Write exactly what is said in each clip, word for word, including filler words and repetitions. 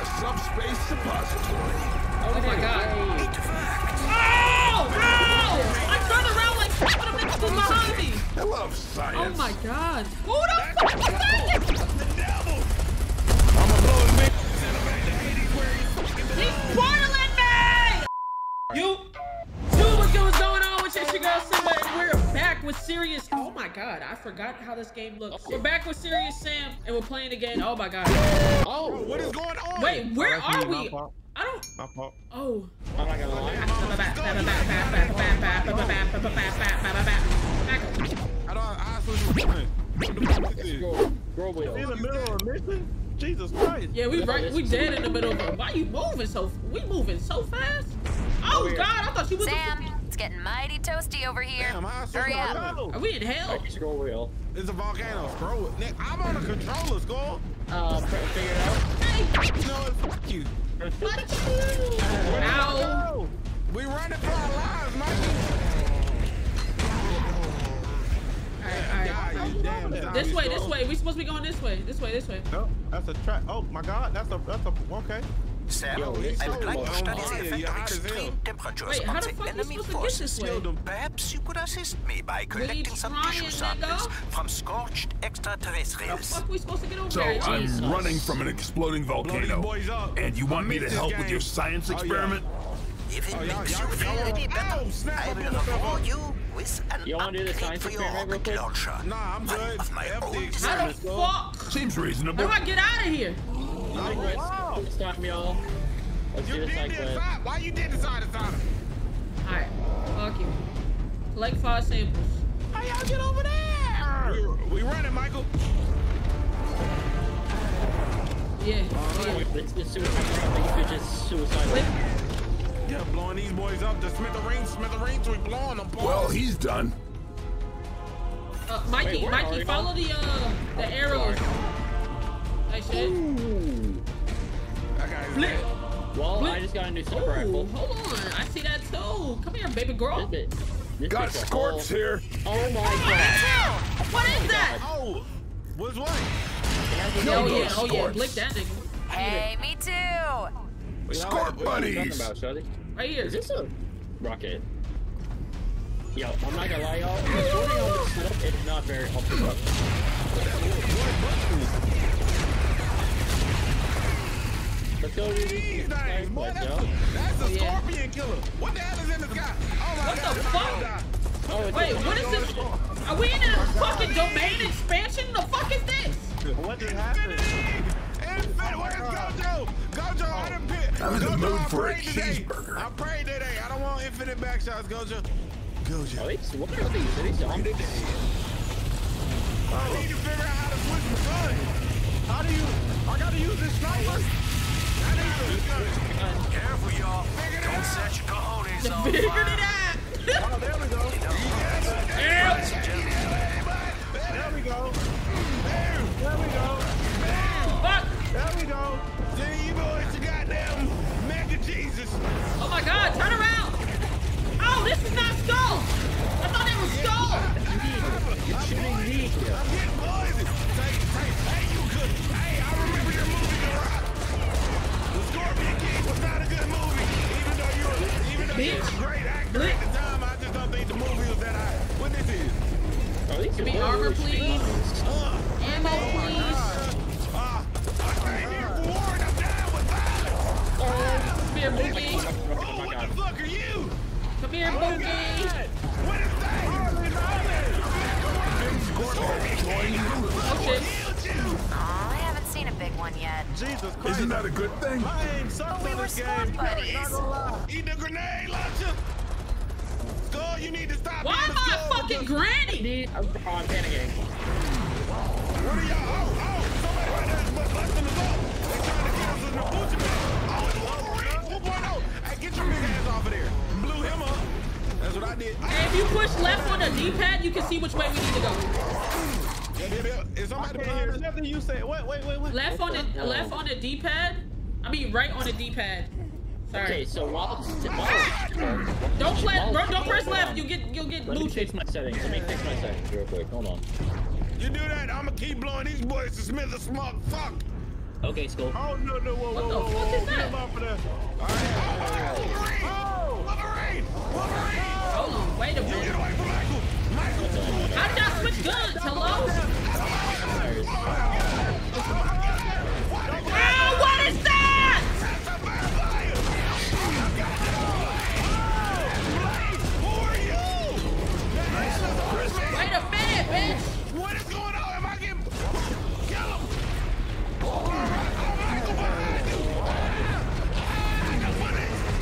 a subspace depository. Oh, oh my God. It's fact. Ow! Ow! I turned around like what a bitch was behind me. Hello, science. Oh my God. Who the fuck is that? The devil. I'm a blowing bitch. He's spoiling me! You knew what you was going on with this, you girl Simba, and we're back with Serious. Oh my God, I forgot how this game looks. We're back with Serious Sam, and we're playing again. Oh my God. Oh, bro, what is going on? Wait, where are we? I don't. Oh. Oh my God. I don't honestly. Girl, we're in the middle of a mission? Jesus Christ. Yeah, we right, we dead in the middle of it. Why you moving so, we moving so fast? Oh God, I thought she was- Sam, a... it's getting mighty toasty over here. Damn, hurry up. Are we in hell? Right, scroll wheel. It's a volcano, scroll it. Nick, I'm on a controller, scroll. Uh, figure it out. Hey. No, fuck you. Fuck you. Ow. We running for our lives, Mikey. Alright, alright. Damn, this way, this way. We supposed to be going this way. This way, this way. No, that's a trap. Oh my God, that's a that's a okay. Sam, Yo, I would like to study the effect of extreme temperatures Wait, on the enemy forces. Perhaps you could assist me by collecting some tissue samples from scorched extraterrestrials. How the fuck are we supposed to get over so there? I'm Jesus. running from an exploding volcano, and you want me to help with your science oh, experiment? Yeah. If it oh, makes you feel any better, I will reward you with an you upgrade for your rocket launcher. Nah, I'm good. Of my own design. How the fuck? Seems reasonable. How do I get out of here? Oh, oh, wow. Stop me all. Let's you do this did this side. Why you did this side of time? Alright, fuck you. Collect five samples. How y'all get over there? We, we running, Michael. Yeah. Oh, yeah. It's the suicide round. You could just suicide round. Yeah, blowing these boys up. The smithereens, smithereens, we blowing them, boys. Well, he's done. Uh, Mikey, Wait, Mikey, follow going? the uh, the arrows. Nice shit. That Flip. Well, Flip. I just got a new super rifle. Hold on, I see that too. Come here, baby girl. This bit, this got scorched here. Oh my God. What is that? Oh, what's what? Oh yeah, oh yeah, blick that nigga. Hey, me too. Scorp buddies! Right here. Is this a rocket? Yo, I'm not gonna lie, y'all. The sorting on this slip is not very helpful. Let's go, dude. That's a scorpion killer. What the hell is in the sky? What the fuck? Wait, what is this? Are we in a fucking domain expansion? The fuck is this? What just happened? Where's Gojo? Gojo, oh. I done pit. I'm in the mood for a cheeseburger. I prayed today. I don't want infinite backshots, Gojo. Gojo. Oh, it's, what are these? Are these on today? I need to figure out how to switch my gun. How do you? I gotta use this sniper. I need to use this gun. Careful, y'all. Don't set your cojones on fire. Figured it out. Oh, there we go. Yes. There we go. There we go. Fuck. There we go. Then you boys, you goddamn mega Jesus. Oh my God, turn around. Oh, this is not skull. I thought it was skull. You're I'm shooting poison. me. I'm getting poisoned. Hey, hey, hey, you good. Hey, I remember your movie, The Rock. The Scorpion King was not a good movie. Even though you were, even though you were a great actor Blitz. at the time, I just don't think the movie was that high. What this is? Oh, these Give me armor, please. Uh, Ammo, oh please. Uh, I came here for war and I'm dying with violence! Oh, come here, Boogie! Oh, what the fuck are you? Come here, oh, Boogie! God. What is that? Oh, shit. Aw, I haven't seen a big one yet. Jesus Christ. Isn't that a good thing? I ain't something we in this game. Buddies. Eat the grenade, launcher! Skull, you need to stop. Why am I a fucking granny? I'm panicking. What are y'all? Oh, oh! If you push left on the D-pad, you can see which way we need to go. It's okay, nothing you say. Wait, wait, wait, wait. Left on the left on the D-pad. I mean, right on the D-pad. Sorry. Okay, so while ah! don't play, bro, don't press left. You get, you'll get looted. Let me fix my settings. Let me fix my settings real quick. Hold on. You do that, I'ma keep blowing these boys to Smith a smart fuck. Okay, Skull. Oh, no, no, whoa, what whoa, whoa, whoa, whoa, get him off of there. All right. Oh, Wolverine! Oh, Wolverine! Oh, wait a minute. You get away from Michael! Michael! How did I switch guns? Hello? Ow, what is that? Wait a minute, bitch! What is going on? Am I getting... Kill him! Oh, Michael, behind you!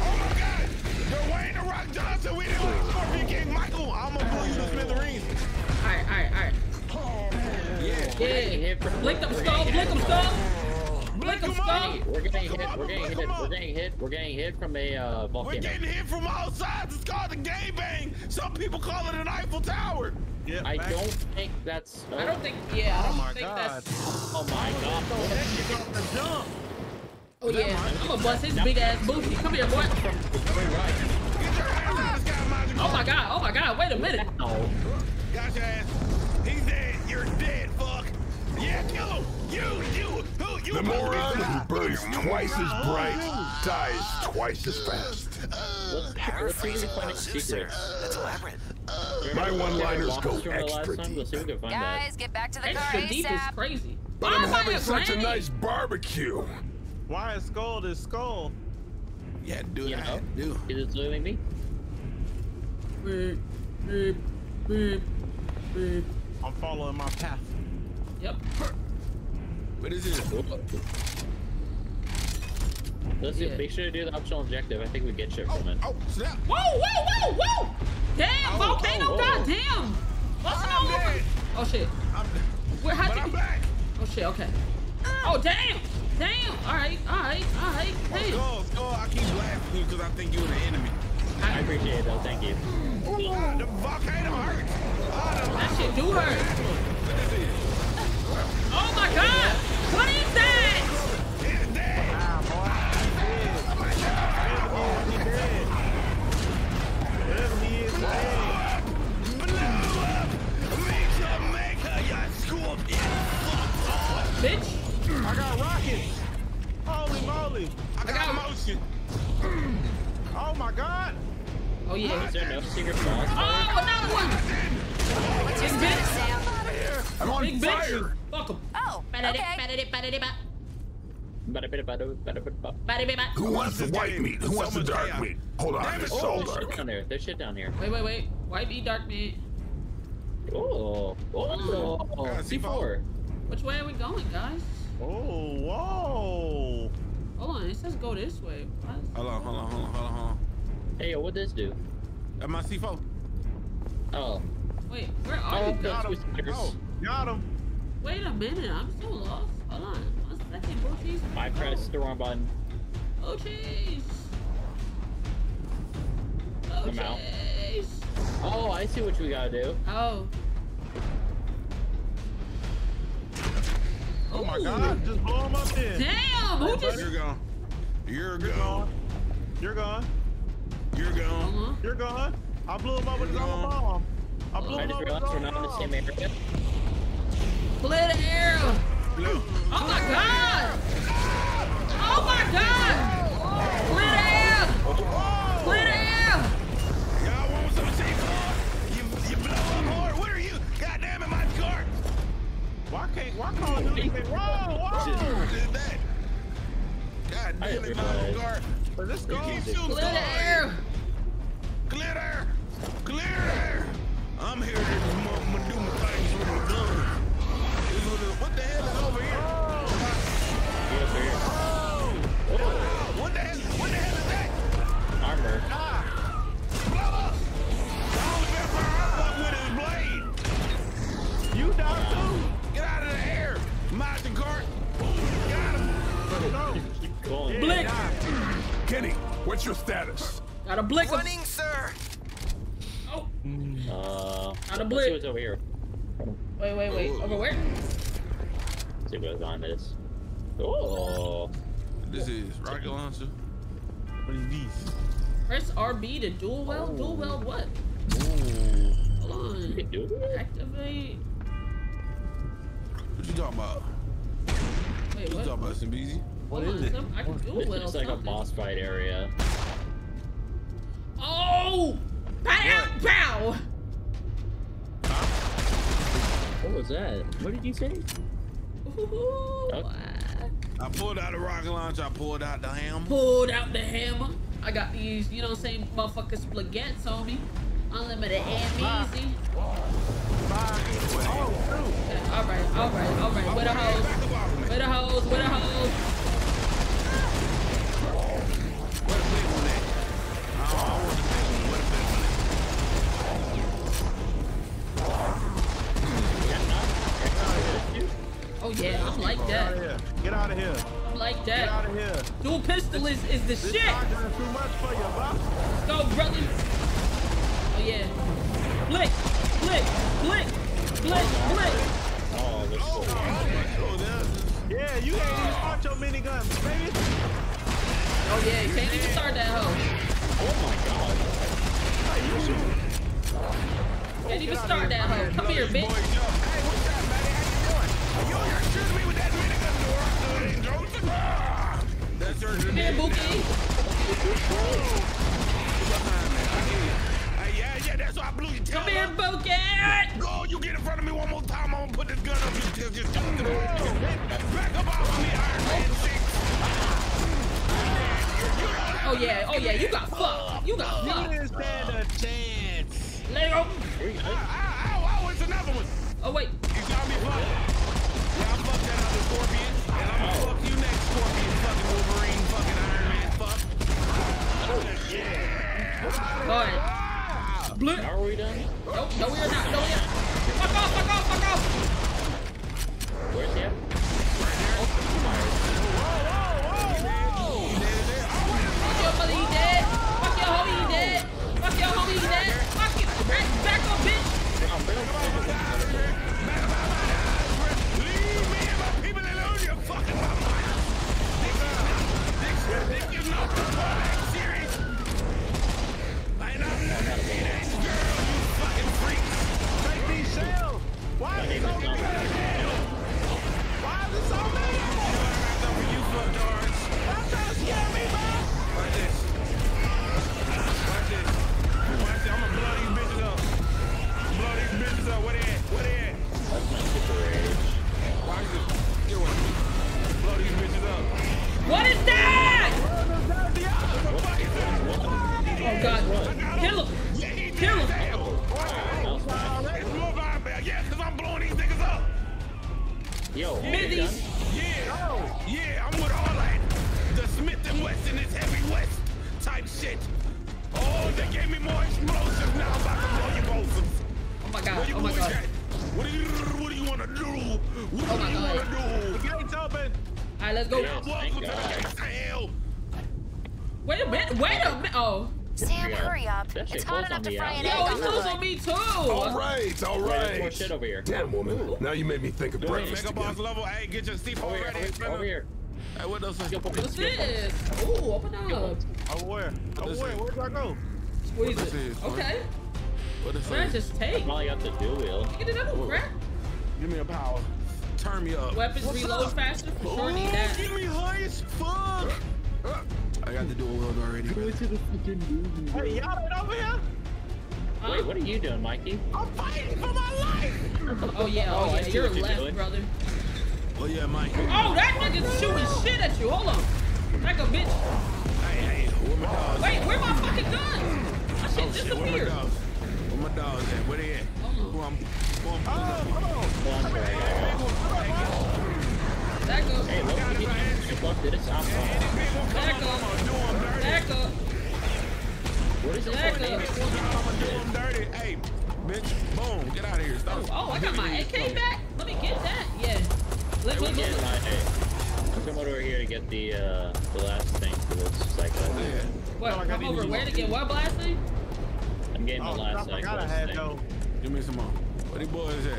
Oh, my God! You're Wayne The Rock Johnson! We didn't like Scorpion King Michael! I'm gonna blow you to smithereens! Alright, alright, alright. Yeah, yeah. Blink them, Skull! Blink them, Skull! Blink them, Skull! We're getting hit, we're getting hit, we're getting hit, we're getting hit from a uh, volcano. We're getting hit from all sides! It's called the gangbang! Some people call it an Eiffel Tower! Yep, I back. don't think that's. Uh, I don't think. Yeah. Oh I don't my think god. That's, oh my oh, god. god. Oh yeah. I'm gonna bust his no. big ass booty. Come here, boy. Wait, right. Get your hands out of this guy, Michael. Oh my god. Oh my god. Wait a minute. No. Got your ass. He's dead. You're dead. Fuck. Yeah, kill him. You, you, who, you. The moron who burns twice as bright dies twice as fast. Uh, Paraphrasing one secret. That's elaborate. My one-liners go extra deep. Guys, get back to the car ASAP. Extra deep is crazy. But I'm having such a nice barbecue. Why is Skull this Skull? Yeah, dude, I had to do. Is it losing me? I'm following my path. Yep. What is this? Let's yeah. do, make sure to do the optional objective. I think we get shit from oh, it. Oh, snap! Whoa, whoa, whoa, whoa! Damn, oh, volcano! Oh, god damn! What's going on? Oh shit! I'm Where how'd you? I'm back. Oh shit! Okay. Oh damn! Damn! All right, all right, all right. Damn. Oh, go, go. I keep laughing because I think you're the enemy. I appreciate it though. Thank you. Ooh, ah, the volcano hurt. Ah, that shit do hurt. Oh my god! What is that? He's dead! Ah, boy. He's dead. He is dead. Blow up! Make her, make her, your scorpion! Bitch! I got rockets! Holy moly! I got, I got motion! Oh my god! Oh yeah. Is there no secret boss? Oh, another one! What's his bitch? I'm on Big fire! Welcome. Oh, okay. Who wants the white meat? Who wants the dark meat? Hold on, Damn it's oh, so there's dark. Shit down there. There's shit down here. Wait, wait, wait. White meat, dark meat. Oh, oh, C four. Which way are we going, guys? Oh, whoa. Hold on, it says go this way. Hold on, hold on, hold on, hold on, hold on. Hey, yo, what'd this do? Am I C four? Oh. Wait, where are oh, you guys? Oh, got him. Wait a minute, I'm so lost. Hold on, one second, bro, cheese. I pressed oh. the wrong button. Oh, cheese. Oh, I'm cheese. Out. Oh, I see what we gotta do. Oh. Oh, Ooh. my God, just blow him up then. Damn, who right, just... You're gone. You're gone. You're gone. You're gone. Uh-huh. You're gone. I blew him up with his own bomb. I, I just realized we're not in the same area. Clear the air! Blue. Oh my god! Oh my god! Clear the air! Clear the air! Y'all want some C four? You, you blow up hard. What are you? God damn it, my car! Why can't, why can't do anything? Whoa, whoa! Who did that? God damn it, my car. Let's go. Clear the air! Clear the air! Clear the air! I'm here to do my things with my gun. What the hell is over here? Oh! oh. oh. What the hell? What the hell is that? Armor. Ah! Blow up! The only vampire I fuck with is Blade. You die too? Get out of the air! Mind the cart. Got him. No. Blick. Kenny, what's your status? Got a blick. Running, sir. Oh. Uh, Out of blue. See what's over here. Wait, wait, wait. Ooh. Over where? Let's see what's on this. Oh. This is rocket launcher. What is these? Press R B to dual weld. Oh. Dual weld what? Ooh. Hold on. You do that? Activate. What you talking about? Wait, what? job, Austin Beezy. What is it? I can do it. It's like a boss fight area. Oh! Pow! Pow! What was that? What did you say? Ooh, oh. I pulled out the rocket launcher. I pulled out the hammer. Pulled out the hammer. I got these, you know what I'm saying, motherfucking spaghettis on me. Unlimited and easy. Alright, alright, alright. Where the hose? Where the hose? Where the hose? Oh yeah, I'm like that. Get out of here. I'm like that. Get out of here. Dual pistol is, is the shit. Let's go, brother. Oh yeah. Flick, flick, flick, flick, flick. Oh, this is so awesome. Yeah, you ain't even start your minigun, baby. Oh yeah, you can't even start that hoe. Oh my god. Oh, can't even start that hoe. Come here, bitch. Hey, what's up, buddy? How you doing? You shooting me with that minigun, Nora? Ah, that's your name. Man, Bookie. Yeah, yeah, that's why I blew you. Come here, Bocat! Go, you get in front of me one more time, I'm gonna put this gun up you till you jump through it. Back up off me, Iron Man six. Oh yeah, oh yeah, you got fucked. You got fucked. You didn't stand a chance. Let go. Ow, ow, it's another one. Oh wait. You got me fucked. Yeah, I fucked that other Scorpion. And I'm gonna fuck you next, Scorpion. Fucking Wolverine, fucking Iron Man, fuck. Oh yeah. Boy. Blip. Are we done? Nope, no, we are not. No, we are. Fuck off, fuck off, fuck off. Where's he at? Whoa, whoa, whoa, whoa. Fuck your mother, he dead. Fuck your homie, he dead. Fuck your homie, he dead. Fuck it. Back up, bitch. Leave me and my people alone, you fucking mama. Nigga, nigga, not the fuck serious. I ain't not gonna Why is it so many? Why is it so many? I'm trying to scare me, man. Watch this. Watch this. Watch this. I'm gonna blow these bitches up. Blow these bitches up. Where they at? Where they at? That's my super age. Watch this. Get one. Blow these bitches up. What is that? Oh, God. Kill him. Kill him. Yeah, cause I'm blowing these niggas up. Yo, Middies. Yeah, oh, yeah, I'm with all that. The Smith and Wesson is heavy west type shit. Oh, they gave me more explosives now. I'm about to blow your bolsters. Oh my god, oh my god. At? What do you, what do you want to do? What do oh you want to do? The gate's open. All right, let's go. Yeah, welcome to the hell. Wait a minute, wait a minute. Oh. Sam, hurry up. It's hot enough to fry an egg on the hood. Yo, it's on me too. All right, all right. More shit over here. Damn, woman. Now you made me think of breakfast again. Mega boss level. Hey, get your seat over here. Over here. Hey, what else? What's this? Ooh, open up. Oh, where? Oh, where? Where do I go? Squeeze it. Okay. What is this? Just take. All you have to do, Will. Get it up, crap. Give me a power. Turn me up. Weapons reload faster. Sure need that. Give me high as fuck. I got to do a world already. Go to the fucking movie. Hey, y'all right over here? Um, Wait, what are you doing, Mikey? I'm fighting for my life! Oh, yeah, oh, oh yeah, you're left, you're brother. Oh, yeah, Mikey. Oh, that nigga's shooting shit at you. Hold on. Like a bitch. Hey, hey, where my dogs Wait, at? where my fucking guns? My shit oh, disappeared. Shit, where my dogs, where my dogs at? Where they at? Oh, I'm, oh, oh. Hey, hey, Back up. Hey, look, you fucked it. It's awesome. Back up. Back up. What is it? Back up. I'm gonna do him dirty. Hey, bitch. Boom. Get out of here. Stop. Oh, I got my A K back. Let me get that. Yeah. Let me get my A K. I'm coming over here to get the uh the last thing for this cycle. What? Come over where to get what last thing? I'm getting the last cycle. I gotta have though. Give me some more. Where these boys at?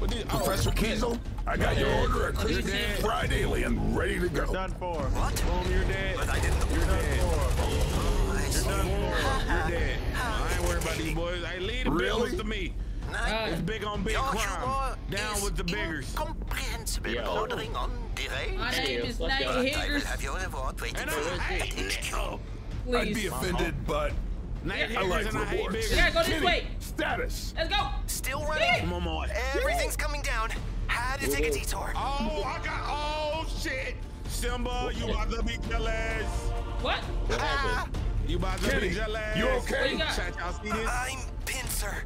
What these? Professor Kiesel? I got your order at Christmas Friday alien ready to go. You're done for. What? Boom, you're dead. But I didn't. You're dead. You're done for. You're dead. I ain't worried about these boys. I lead the business to me. Night is big on big crime. Down with the biggers. Incomprehensible bordering on deranged. My name is Night Higgers. And I hate it. I'd be offended, but I like rewards. We gotta go this way. Status. Let's go. Still running. Momo. Everything's coming down. Had to take a detour. Oh, I got. Oh shit. Simba, you about to be jealous. What? What happened? You about to Kitty, be jealous. You okay? What you see this? I'm pincer.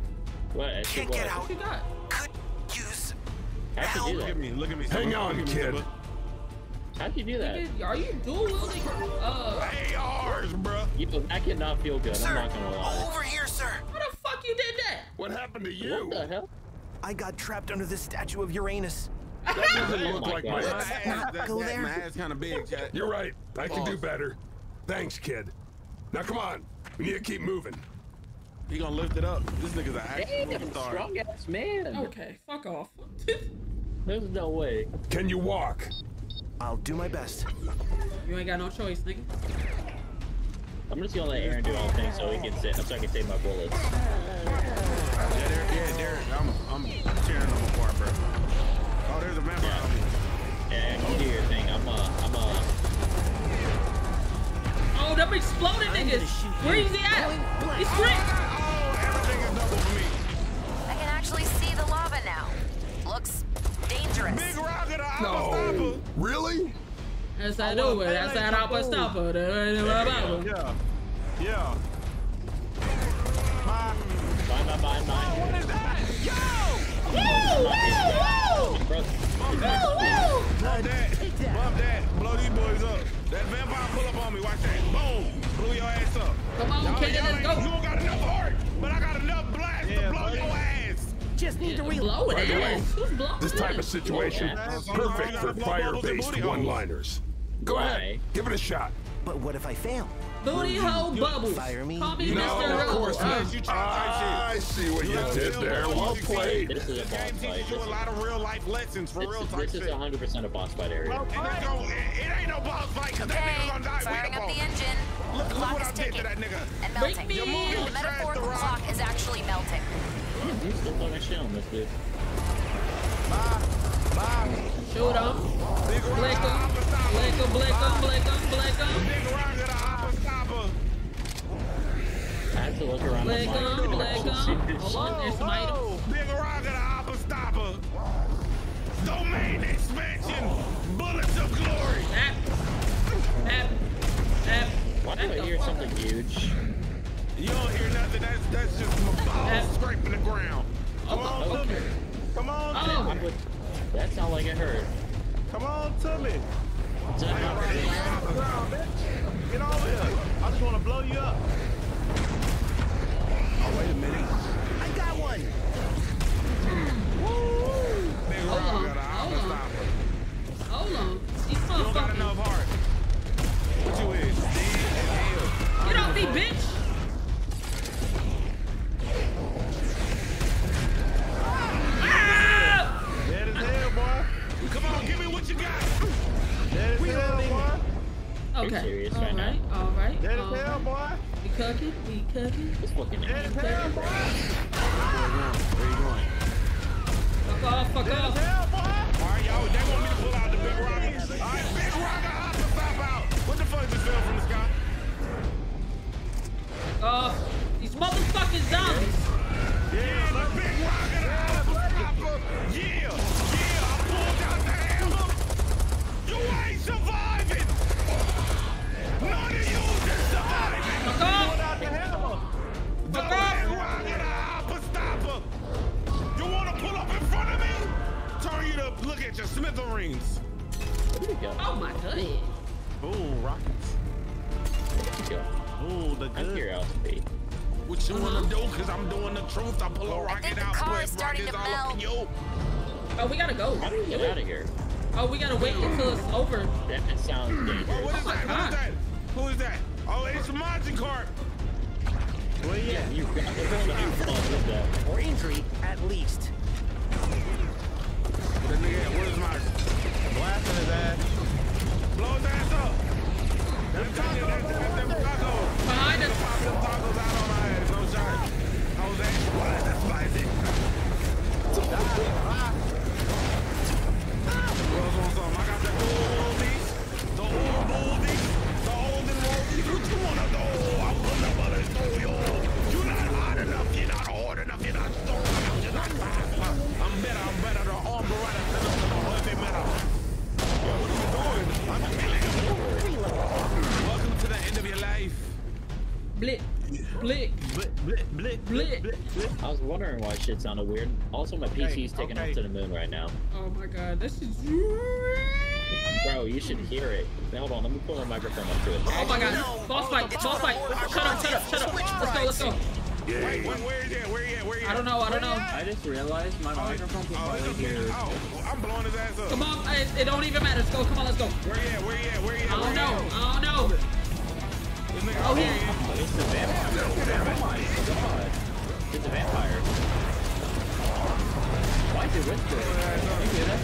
What? Can't get out. What you got? Could use help. Look at me. Look at me. Hang Simba. on, kid. How'd you do that? Are you dual wielding? Uh, A Rs, bro. I cannot feel good. Sir, I'm not gonna lie. Over here, sir. How the fuck you did that? What happened to you? What the hell? I got trapped under this statue of Uranus. That doesn't look oh my like God. my ass. That, that, Go that, there. My ass kind of big. Chat. You're right. I can do better. Thanks, kid. Now come on. We need to keep moving. You gonna lift it up? This nigga's an actual star. Strong ass man. Okay, fuck off. There's no way. Can you walk? I'll do my best. You ain't got no choice, nigga. I'm just gonna let Aaron do all things so he can sit, so I can save my bullets. Yeah, Derek, yeah, Derek, I'm, I'm tearing them apart, bro. Oh, there's a man yeah. behind me. Yeah, you do your thing. I'm, uh, I'm, uh. Oh, them exploded niggas. Where is he at? He's frick. Oh, everything is double for me. I can actually see the lava now. Looks dangerous. Big rocket, no. Really? That's that over. That's that upper stopper. Yeah. Yeah. Bye, bye, bye, bye. What is that? Yo! Woo! Woo! Woo! Woo! Blow that. Blow that. Blow these boys up. That vampire pull up on me. Watch that. Boom! Blew your ass up. Come on, kid. Let's go. You don't got enough heart, but I got enough blast to blow your ass. Just need yeah, to reload it. Right Who's this type of situation, yeah. perfect for fire-based one-liners. Go right. ahead, give it a shot. But what if I fail? Booty hole bubbles. Fire me. Call me no, Mister of course not. Uh, I see what you, you did there. Well played. This is a boss fight. You a lot of real-life lessons for real time. This is one hundred percent a boss fight area. It ain't no boss fight because that nigga's gonna die. Firing up the engine. Look what I did to that nigga. And melting. The metaphorical clock is actually melting. You still fucking shit on this dude. Bye. Bye. Shoot him. Big blick him. Blick him, blick him, blick him, blick him. Big rock at a hopper stopper. I have to look around. Blick him, blick him. Hold on, there's somebody. Big rock at a hopper stopper. Domain expansion. Bullets of glory. Tap. Tap. Tap. Why do I hear something huge? You don't hear nothing. That's that's just my balls scraping the ground. Come on to me. Come on to me. That sounds like it hurt. Come on to me. Get over here. I just want to blow you up. Oh wait a minute. I got one. Woo! Hold on. Hold on. You don't got enough heart. What you is? Get off me, bitch. Come on, give me what you got. That is hell, boy. Okay. Are you serious right now? All right. That is hell, boy. We cooking. We cooking. It's fucking that is hell, boy. Where you going? Fuck off. Fuck off. That is hell, boy. All right, y'all. They want me to pull out the big rocket. All right, big rocket. Hop the pop out. What the fuck just fell from the sky? Uh, these motherfucking zombies. Yeah, the big rocket. Yeah, yeah. I pulled out the hammer. You ain't surviving. None of you is surviving. Fuck off. Pulled out the hammer. The red rocket, hopper stopper. You want to pull up in front of me? Turn you to look at your smithereens. Where did it go? Oh my goodness. Ooh, rockets. Where did it go? Ooh, the good. I'm curiosity. What you wanna do? Cause I'm doing the truth. I pull a rocket out. Car is starting to melt. Oh, we gotta go. How do we get out of here? Oh, we gotta wait until it's over. That sounds dangerous. Oh, what is that? What is that? Who is that? Oh, it's Monty Cart. Well, yeah, you got it. Or injury, at least. Let me get. What is my blasting his ass? Blow his ass up. That's them tacos. Behind us. Pop them tacos out on my ass. No shot. What is this? Blick, blick, blick, blick, blick, blick. I was wondering why shit sounded weird. Also, my P C's okay, taking okay. off to the moon right now. Oh my god, this is. Bro, you should hear it. Now, hold on, let me pull my microphone up to it. Oh my god, no. boss oh, fight, boss fight. Shut up, shut up, shut up. Let's go, let's go. Yeah. Wait, where are you at? Where are you at? Where are you at? I don't know, I don't know. I just realized my oh, microphone was oh, probably here. Oh, well, I'm blowing his ass up. Come on, it, it don't even matter. Let's go, come on, let's go. Where are you at? Where are you at? Where are you at? I don't know, I don't know. Oh, here. It's a vampire. It's a vampire. It's a vampire. Why is it with this? You hear that?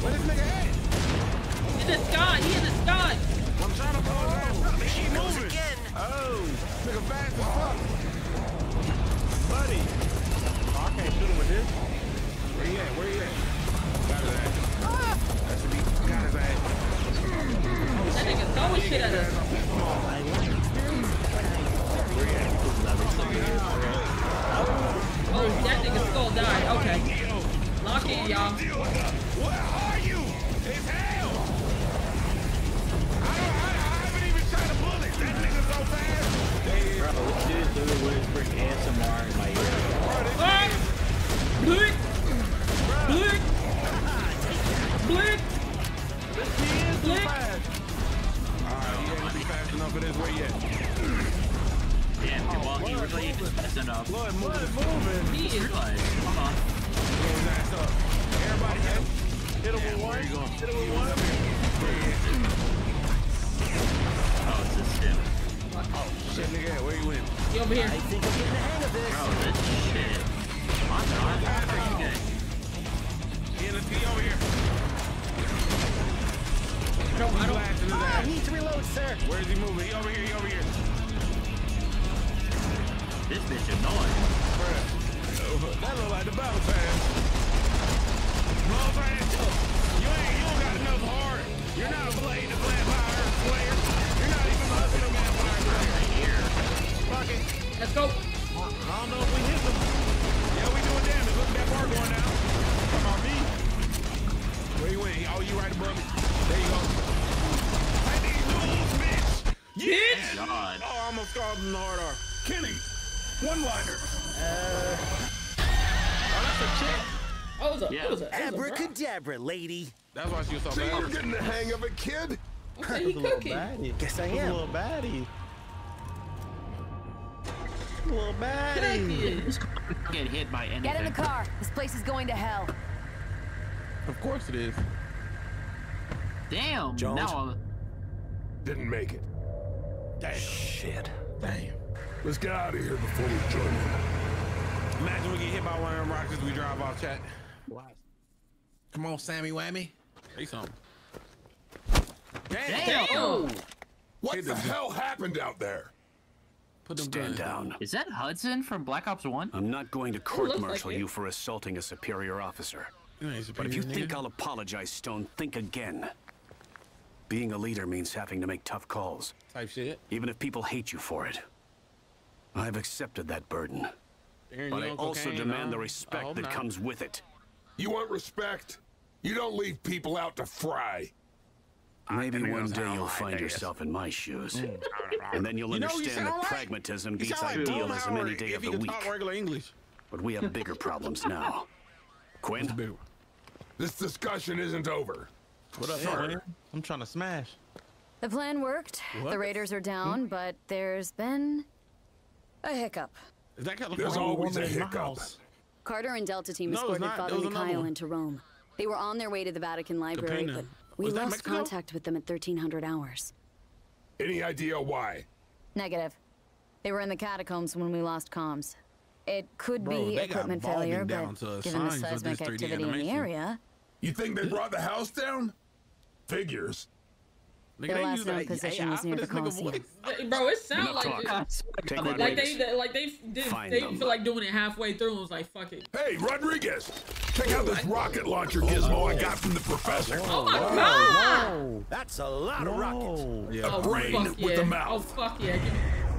Where is this nigga at? In the sky, he in the sky. I'm trying to blow his ass up. He moves again. Oh, nigga fast as fuck. Buddy! Oh, I can't shoot him with this. Where you at? Where you at? Got his ass. Ah. That should be got his ass. Oh, that nigga throwing shit at us. Where you at? Oh, oh, that nigga's skull died. Okay. Lock in, y'all. Where are you? It's hell! I, I, I haven't even shot a bullet. That nigga's so fast. Bro, this dude's doing with his freaking A S M R in my ear. What? Blink! Blink! Blink! He is too fast! Alright, he ain't be fast enough for this way yet. Damn, oh, well, he really ain't fast enough. Blood moving! He is like, come on. Everybody hit him with one. Hit him with one. Oh, it's a stem. Oh shit, nigga, where you went? You over here. I think I'm getting the hang of this. Bro, this shit. I'm not after you guys. Yeah, let's be over here. No, I don't have to do that. I need to reload, sir. Where is he moving? He over here, he over here. This bitch annoying. Bruh. That look like the battle pass. Blow pass. You ain't, you don't got enough heart. You're not a blade, a vampire player. You're not even hugging a vampire. Let's go. I don't know if we hit them. Yeah, we doing damage. Look at that bar going down. Come on, me. Where you went? Oh, you right above me. There you go. I need moves, bitch. Yes. God. Oh, I almost called him the hard R. Kenny, one-liner. Uh. Oh, that's a chick. Oh, was a, yeah. was a, abracadabra, lady. That's why she was so bad. See, you're getting the hang of it, kid. Okay, he cooking. Guess I am. A little baddie. Little baddie. Get hit by anything. Get in the car. This place is going to hell. Of course it is. Damn. Jones now didn't make it. Damn. Shit. Damn. Let's get out of here before we join them. Imagine we get hit by one of them rocks as we drive off, chat. What? Come on, Sammy Whammy. Say something. Damn. Damn. Damn. What hit the hell happened out there? Put them Stand down. down. Is that Hudson from Black Ops one? I'm not going to court-martial like you for assaulting a superior officer. A superior but if you nigga. think I'll apologize, Stone, think again. Being a leader means having to make tough calls. Type shit. Even if people hate you for it. I've accepted that burden. Aaron, but I also cocaine, demand uh, the respect that not. comes with it. You want respect? You don't leave people out to fry. Maybe one day you'll find yourself in my shoes. And then you'll you know, understand you that pragmatism beats like idealism any day of the week. English. But we have bigger problems now. Quinn? This discussion isn't over. What up, Sorry. I'm trying to smash. The plan worked. What? The raiders are down, hmm? but there's been a hiccup. Is that kind of there's always a hiccup. Carter and Delta Team no, escorted Father Mikhail into Rome. They were on their way to the Vatican Library, but we lost Mexico? contact with them at thirteen hundred hours. Any idea why? Negative. They were in the catacombs when we lost comms. It could Bro, be equipment failure, but given the seismic activity animation. in the area... You think they brought the house down? Figures. Their last known position was near the Colosseum. Bro, it sounds like, like, like they, they, like they, did, they feel like doing it halfway through and was like, fuck it. Hey, Rodriguez! Check out this rocket launcher gizmo I got from the professor. Oh my god! That's a lot of rockets. Yeah. A brain oh, with yeah. a mouth. Oh fuck yeah. Give me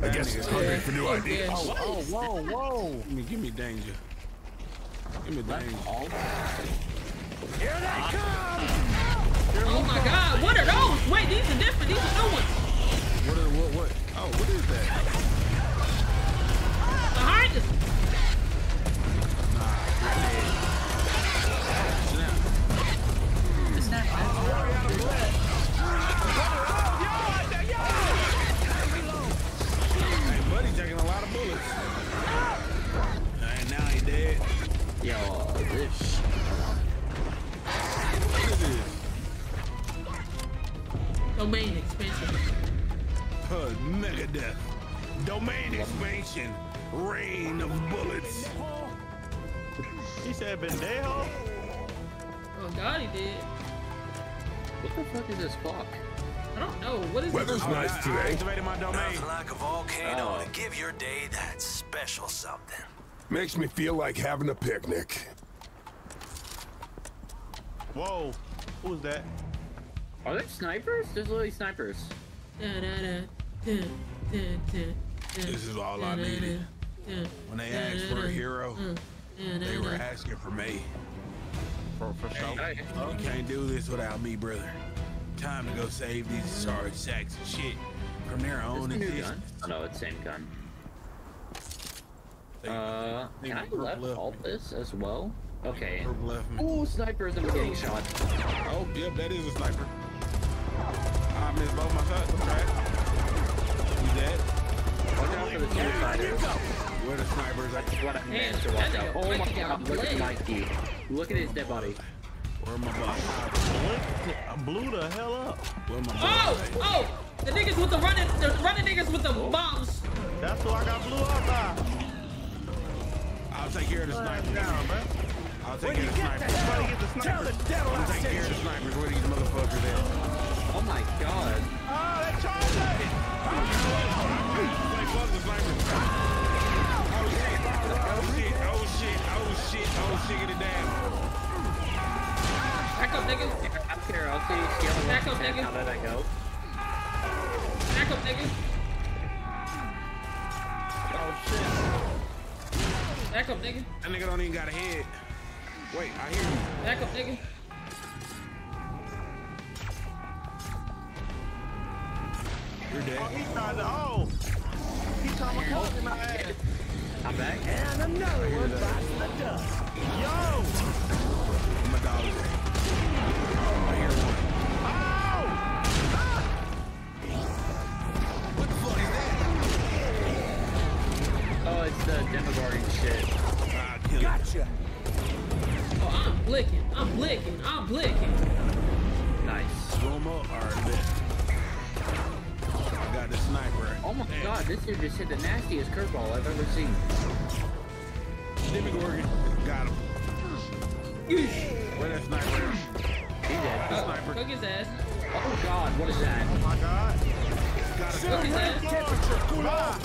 I guess it's hungry for new ideas. Oh, oh, whoa, whoa. Give me, give me danger. Give me danger. Here they come! Oh my god, what are those? Wait, these are different. These are new ones. What are, what, what? Oh, Wow, what is that? Behind us! Nah, it's not bad. Hey, buddy, taking a lot of bullets. And now he dead. Yo, this. What is this? Domain expansion. Uh, Megadeth. Domain expansion. Rain of bullets. He said Bendejo. Oh God, he did. What the fuck is this fuck? I don't know. What is Weather's this? Weather's nice I, today. I activated my domain. Not like a volcano oh. to give your day that special something. Makes me feel like having a picnic. Whoa, who was that? Are there snipers? There's literally snipers. This is all I needed. When they asked for a hero, they were asking for me. For, for hey, oh, you can't do this without me, brother. Time to go save these sorry sacks of shit from their own existence. Oh no, it's the same gun. Uh, can I left all this as well? Okay. Oh, snipers! I'm getting shot. Oh, yep, that is a sniper. I missed both my shots. Right? He's dead. Watch out for the two snipers. Where the snipers? What a man to watch out! Oh my God! Look at Mikey. Look at his dead body. Where my body? I blew the hell up. Where my body? Oh! Oh! The niggas with the running, the running niggas with the bombs. That's who I got blew up by. I'll take care of the sniper down, man. I'll take care of the snipers. Somebody get the snipers. Tell the devil I'll take care of the snipers. Where these motherfuckers at? Oh my God. Oh, that charge at it. Oh, the snipers. Oh shit. Oh shit. Oh shit. Oh shit. Oh shit. Get it down. Back up, nigga. I'm here. I'll see you. Back up, nigga. How did I go? Back up, nigga. Oh shit. Back up, nigga. That nigga don't even got a head. Wait, I hear you. Back up, nigga. You're dead. Oh, he's trying to oh. He's trying to close in my ass. I'm back. And another one bites the dust. Yo! I'm a dog. Oh, I hear one. Oh! Ah! What the fuck is that? Oh, it's the Demogorgon shit. Ah, gotcha! Oh, I'm blicking, I'm blicking, I'm blicking. Nice. Boom up, alright, man. I got the sniper. Oh my Damn. God, this dude just hit the nastiest curveball I've ever seen. Demogorgon, got him. Where that sniper is? He dead. The oh, sniper. Cook his ass. Oh God, what is that? Oh my God. Got a cook his ass. Temperature, cool off.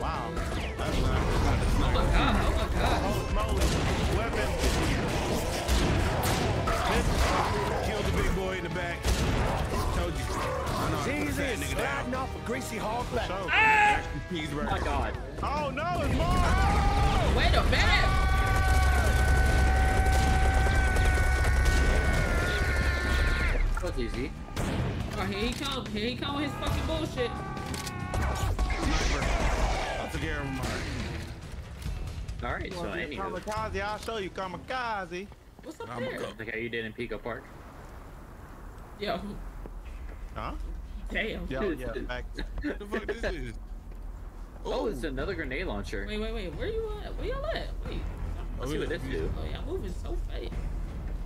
Wow. That's not, not a sniper. Oh my God, oh my God. Oh, moly. Weapon. This killed the big boy in the back. Told you. I know Jesus, I put that nigga down. Off a greasy hog flat. So, ah! Oh my God. Oh no, it's more! Oh, wait a minute! That was easy. Oh, here he comes. Here he comes with his fucking bullshit. Sniper. Alright, so anyway. Kamikaze, I'll show you kamikaze. What's up there? Like how you did in Pico Park. Yo. Huh? Damn. Yo, yeah, back. What the fuck this is? Oh, ooh. It's another grenade launcher. Wait, wait, wait. Where you at? Where y'all at? Wait. Let's oh, see what this do. Oh, y'all moving so fast.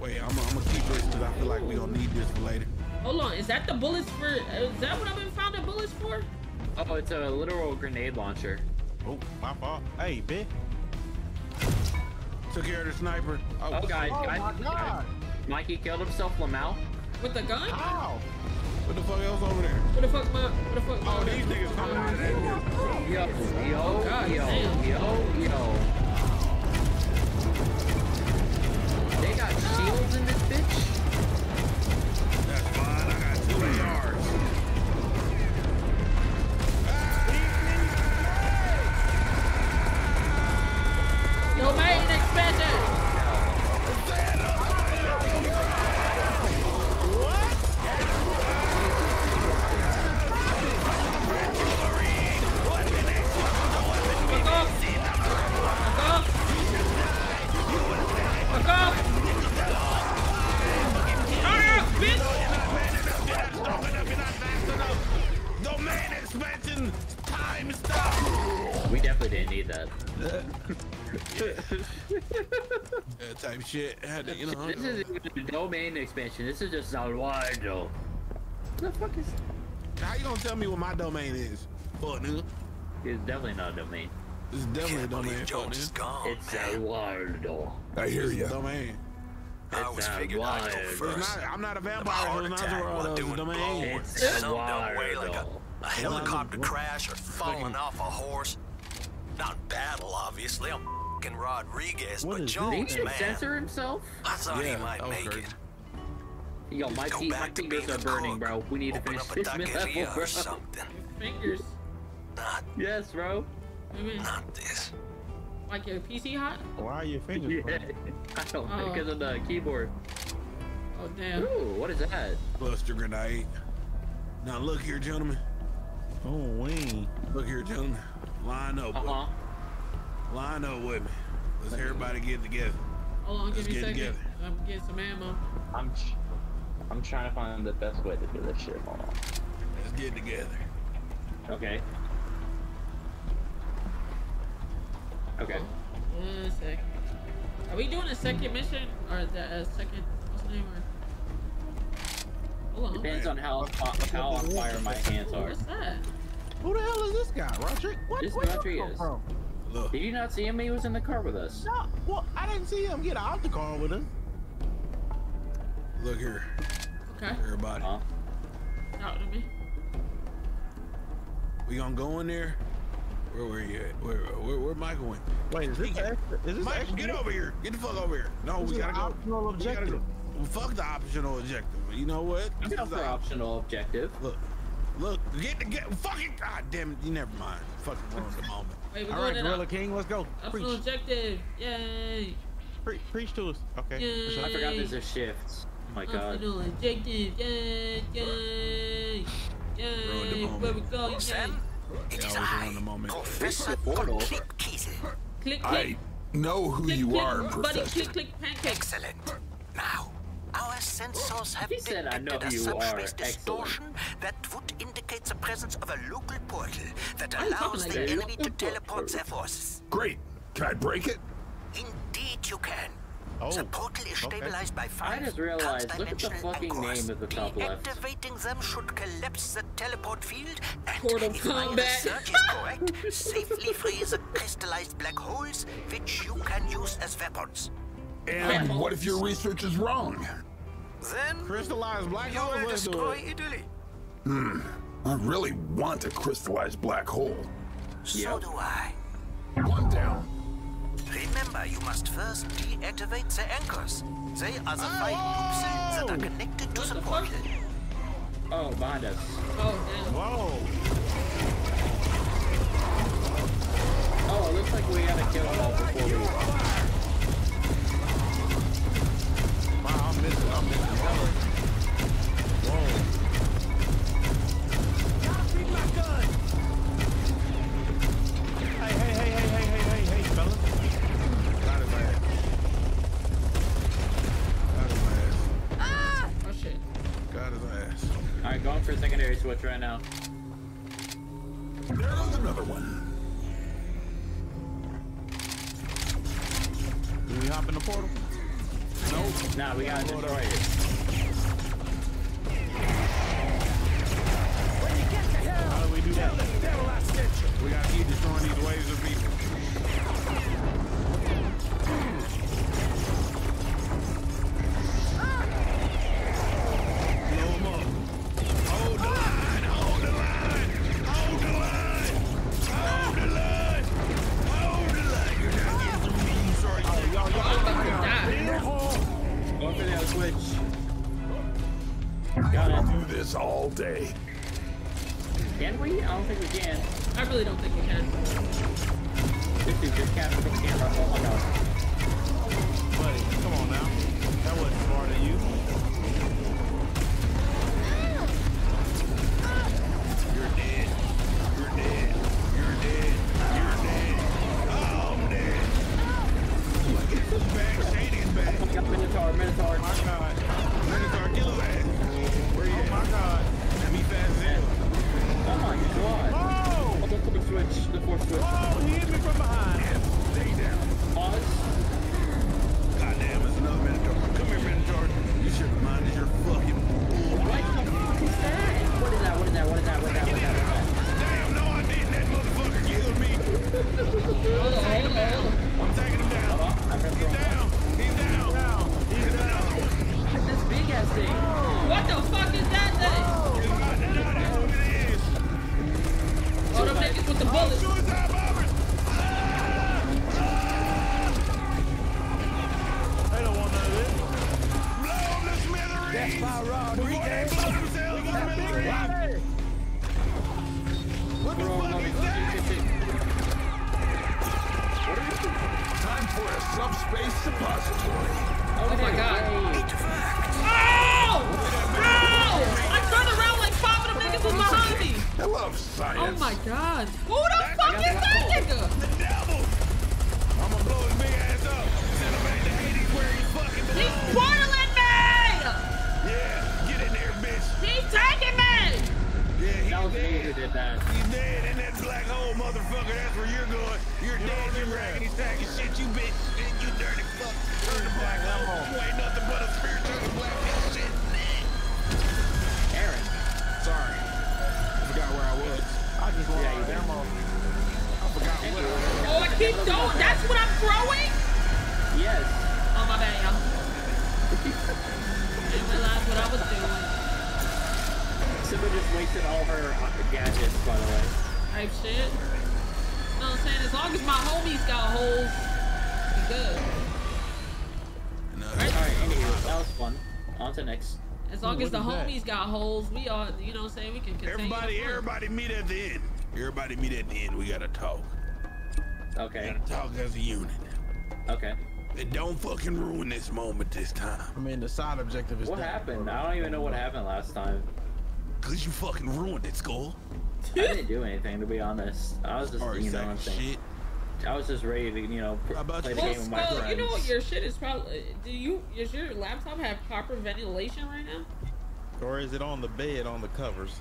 Wait, I'm gonna keep this because I feel like we don't need this for later. Hold on. Is that the bullets for? Is that what I've been found the bullets for? Oh, it's a literal grenade launcher. Oh, my fault. Hey, bitch. Took care of the sniper. Oh, oh guys, oh, guys, my God. Mikey killed himself, Lamau. With the gun? Ow. What the fuck else over there? What the fuck, my, what the fuck, my? Oh, these niggas coming out of that. Yo, yo, oh, God, yo, damn. yo, yo. They got shields in this bitch? That's fine, I got two A Rs. Domain expansion! What? need that. That type of shit. To, you know, this is a domain expansion. This is just a wide though. What the fuck is? How you gonna tell me what my domain is? Fuck, nigga. It's definitely not a domain. It's definitely a domain. Fuck, is gone, it's man. a wide though. I hear it's you. Domain. I was figuring I'd go first. Not, I'm not a vampire. It's not doing domain. It's some dumb way like a, a helicopter what? crash or falling off a horse. Not battle, obviously. I'm f***ing Rodriguez, what but Jones, man. Censor himself? I thought yeah, he might okay. make it. Yo, my, go back my to fingers are burning, cook. bro. We need Open to finish up a this level, bro. Or something. Fingers. Not. Yes, bro. Not this. Like your P C hot? Why are your fingers yeah. I don't know, uh, because of the keyboard. Oh, damn. Ooh, what is that? Cluster grenade. Now, look here, gentlemen. Oh, wait. Look here, gentlemen. Line up with uh-huh. me. Line up with me. Let's everybody get together. Hold on, Let's give me a second. Together. I'm getting some ammo. I'm, ch I'm trying to find the best way to do this shit. Hold on. Let's get together. Okay. Okay. One sec. Are we doing a second mission or is that a second? What's the name? Hold on. Depends on how how on fire my hands are. What's that? Who the hell is this guy, Roderick? What? This Roderick is. From? Look. Did you not see him? He was in the car with us. No. Well, I didn't see him get out the car with us. Look here. Okay. Everybody. Uh -huh. Talk to me. We gonna go in there. Where were you at? Where, where, where Michael went? Wait, is this extra? Is this Michael, get over here. Get the fuck over here. No, we gotta, go. we gotta go. Well, fuck the optional objective. You know what? This is the optional objective. Look, look, get the, get, fucking, god damn it, you never mind. Fucking ruined the moment. Wait, we're All going right, Gorilla King, let's go. Optional objective, yay. Pre preach to us. Okay. Yay. I forgot there's a shift. Oh my god. Optional objective, yay, yay, yay. Where we go, you guys? It is I, Professor Click-Keezy. I know who click, you click, are, Professor. Buddy, click, click, pancake. Excellent. Now, our sensors have detected a subspace distortion excellent. that would indicate the presence of a local portal that allows like the that. enemy to teleport their forces. Great. Can I break it? Indeed you can. Oh, the portal is stabilized okay. by five. I just realized, look at the fucking name at the top left. Deactivating them should collapse the teleport field and, if my research is correct, safely free the crystallized black holes, which you can use as weapons. And weapons. What if your research is wrong? Then crystallized black holes will destroy Italy. Hmm, I really want a crystallized black hole. So yep. do I. One down. Remember, you must first deactivate the anchors. They are the five oh! loops that are connected to what the portal. Oh, behind us. Oh, damn. Whoa. Oh, it looks like we gotta kill it all before we... Wow, I'm missing, I'm missing cover. Whoa. Y'all see my gun! Hey, hey, hey, hey, hey, hey, hey, hey, fellas. Got his ass. Alright, going for a secondary switch right now. There's another one. Do we hop in the portal? Nope. Nah, we gotta destroy it. When you get to hell, how do we do that? The devil, I sent you. We gotta keep destroying these waves of people. All day. Can we? I don't think we can. I really don't think we can. This dude just captured the camera. Oh my god. Buddy, come on now. That wasn't smart of you. You're dead. You're dead. You're dead. You're dead. Oh, I'm dead. Look at this bag. Shady is back. I got Minotaur. Minotaur. My god. Minotaur, get his ass. Where you oh at? my god. Let me fast in. Oh my god. Oh! The force switch. The force switch. Oh, he hit me from behind. There What the fuck is that? Time for a subspace suppository. Oh, oh my god. Oh! Ow! I turned around like five of them niggas was behind me. Hello, science. Oh my god. Who the that fuck is that nigga? The devil! I'ma blow his big ass up. Send him back to Hades where he fucking belongs. He's portaling me! Yeah, get in there, bitch. He's taking me! Yeah, he's dead. He's dead in that black hole, motherfucker. That's where you're going. You're you dead, you're ragging, he's tagging shit, you bitch. You dirty fuck. Turn the black hole. You ain't nothing but a spiritual black hole shit. Aaron, sorry. I forgot where I was. I just want yeah, to ammo. I forgot where I was. Oh, I keep throwing. That's what I'm throwing? Yes. Oh, my bad, y'all. I didn't realize what I was doing. Simba just wasted all her gadgets, by the way. Type shit. You know what I'm saying? As long as my homies got holes, be good. No, right? Alright, anyways, that was fun. On to next. As long Ooh, as the homies that? got holes, we all, you know what I'm saying? We can continue. Everybody, everybody meet at the end. Everybody meet at the end. We gotta talk. Okay. We gotta talk as a unit. Okay. They don't fucking ruin this moment this time. I mean, the side objective is What happened? I don't even know what happened last time. Cause you fucking ruined it, Skull. I didn't do anything, to be honest. I was just, you know what I'm saying. I was just ready to, you know, play the game with my friends. You know what, your shit is probably. Do you? Does your laptop have proper ventilation right now? Or is it on the bed on the covers?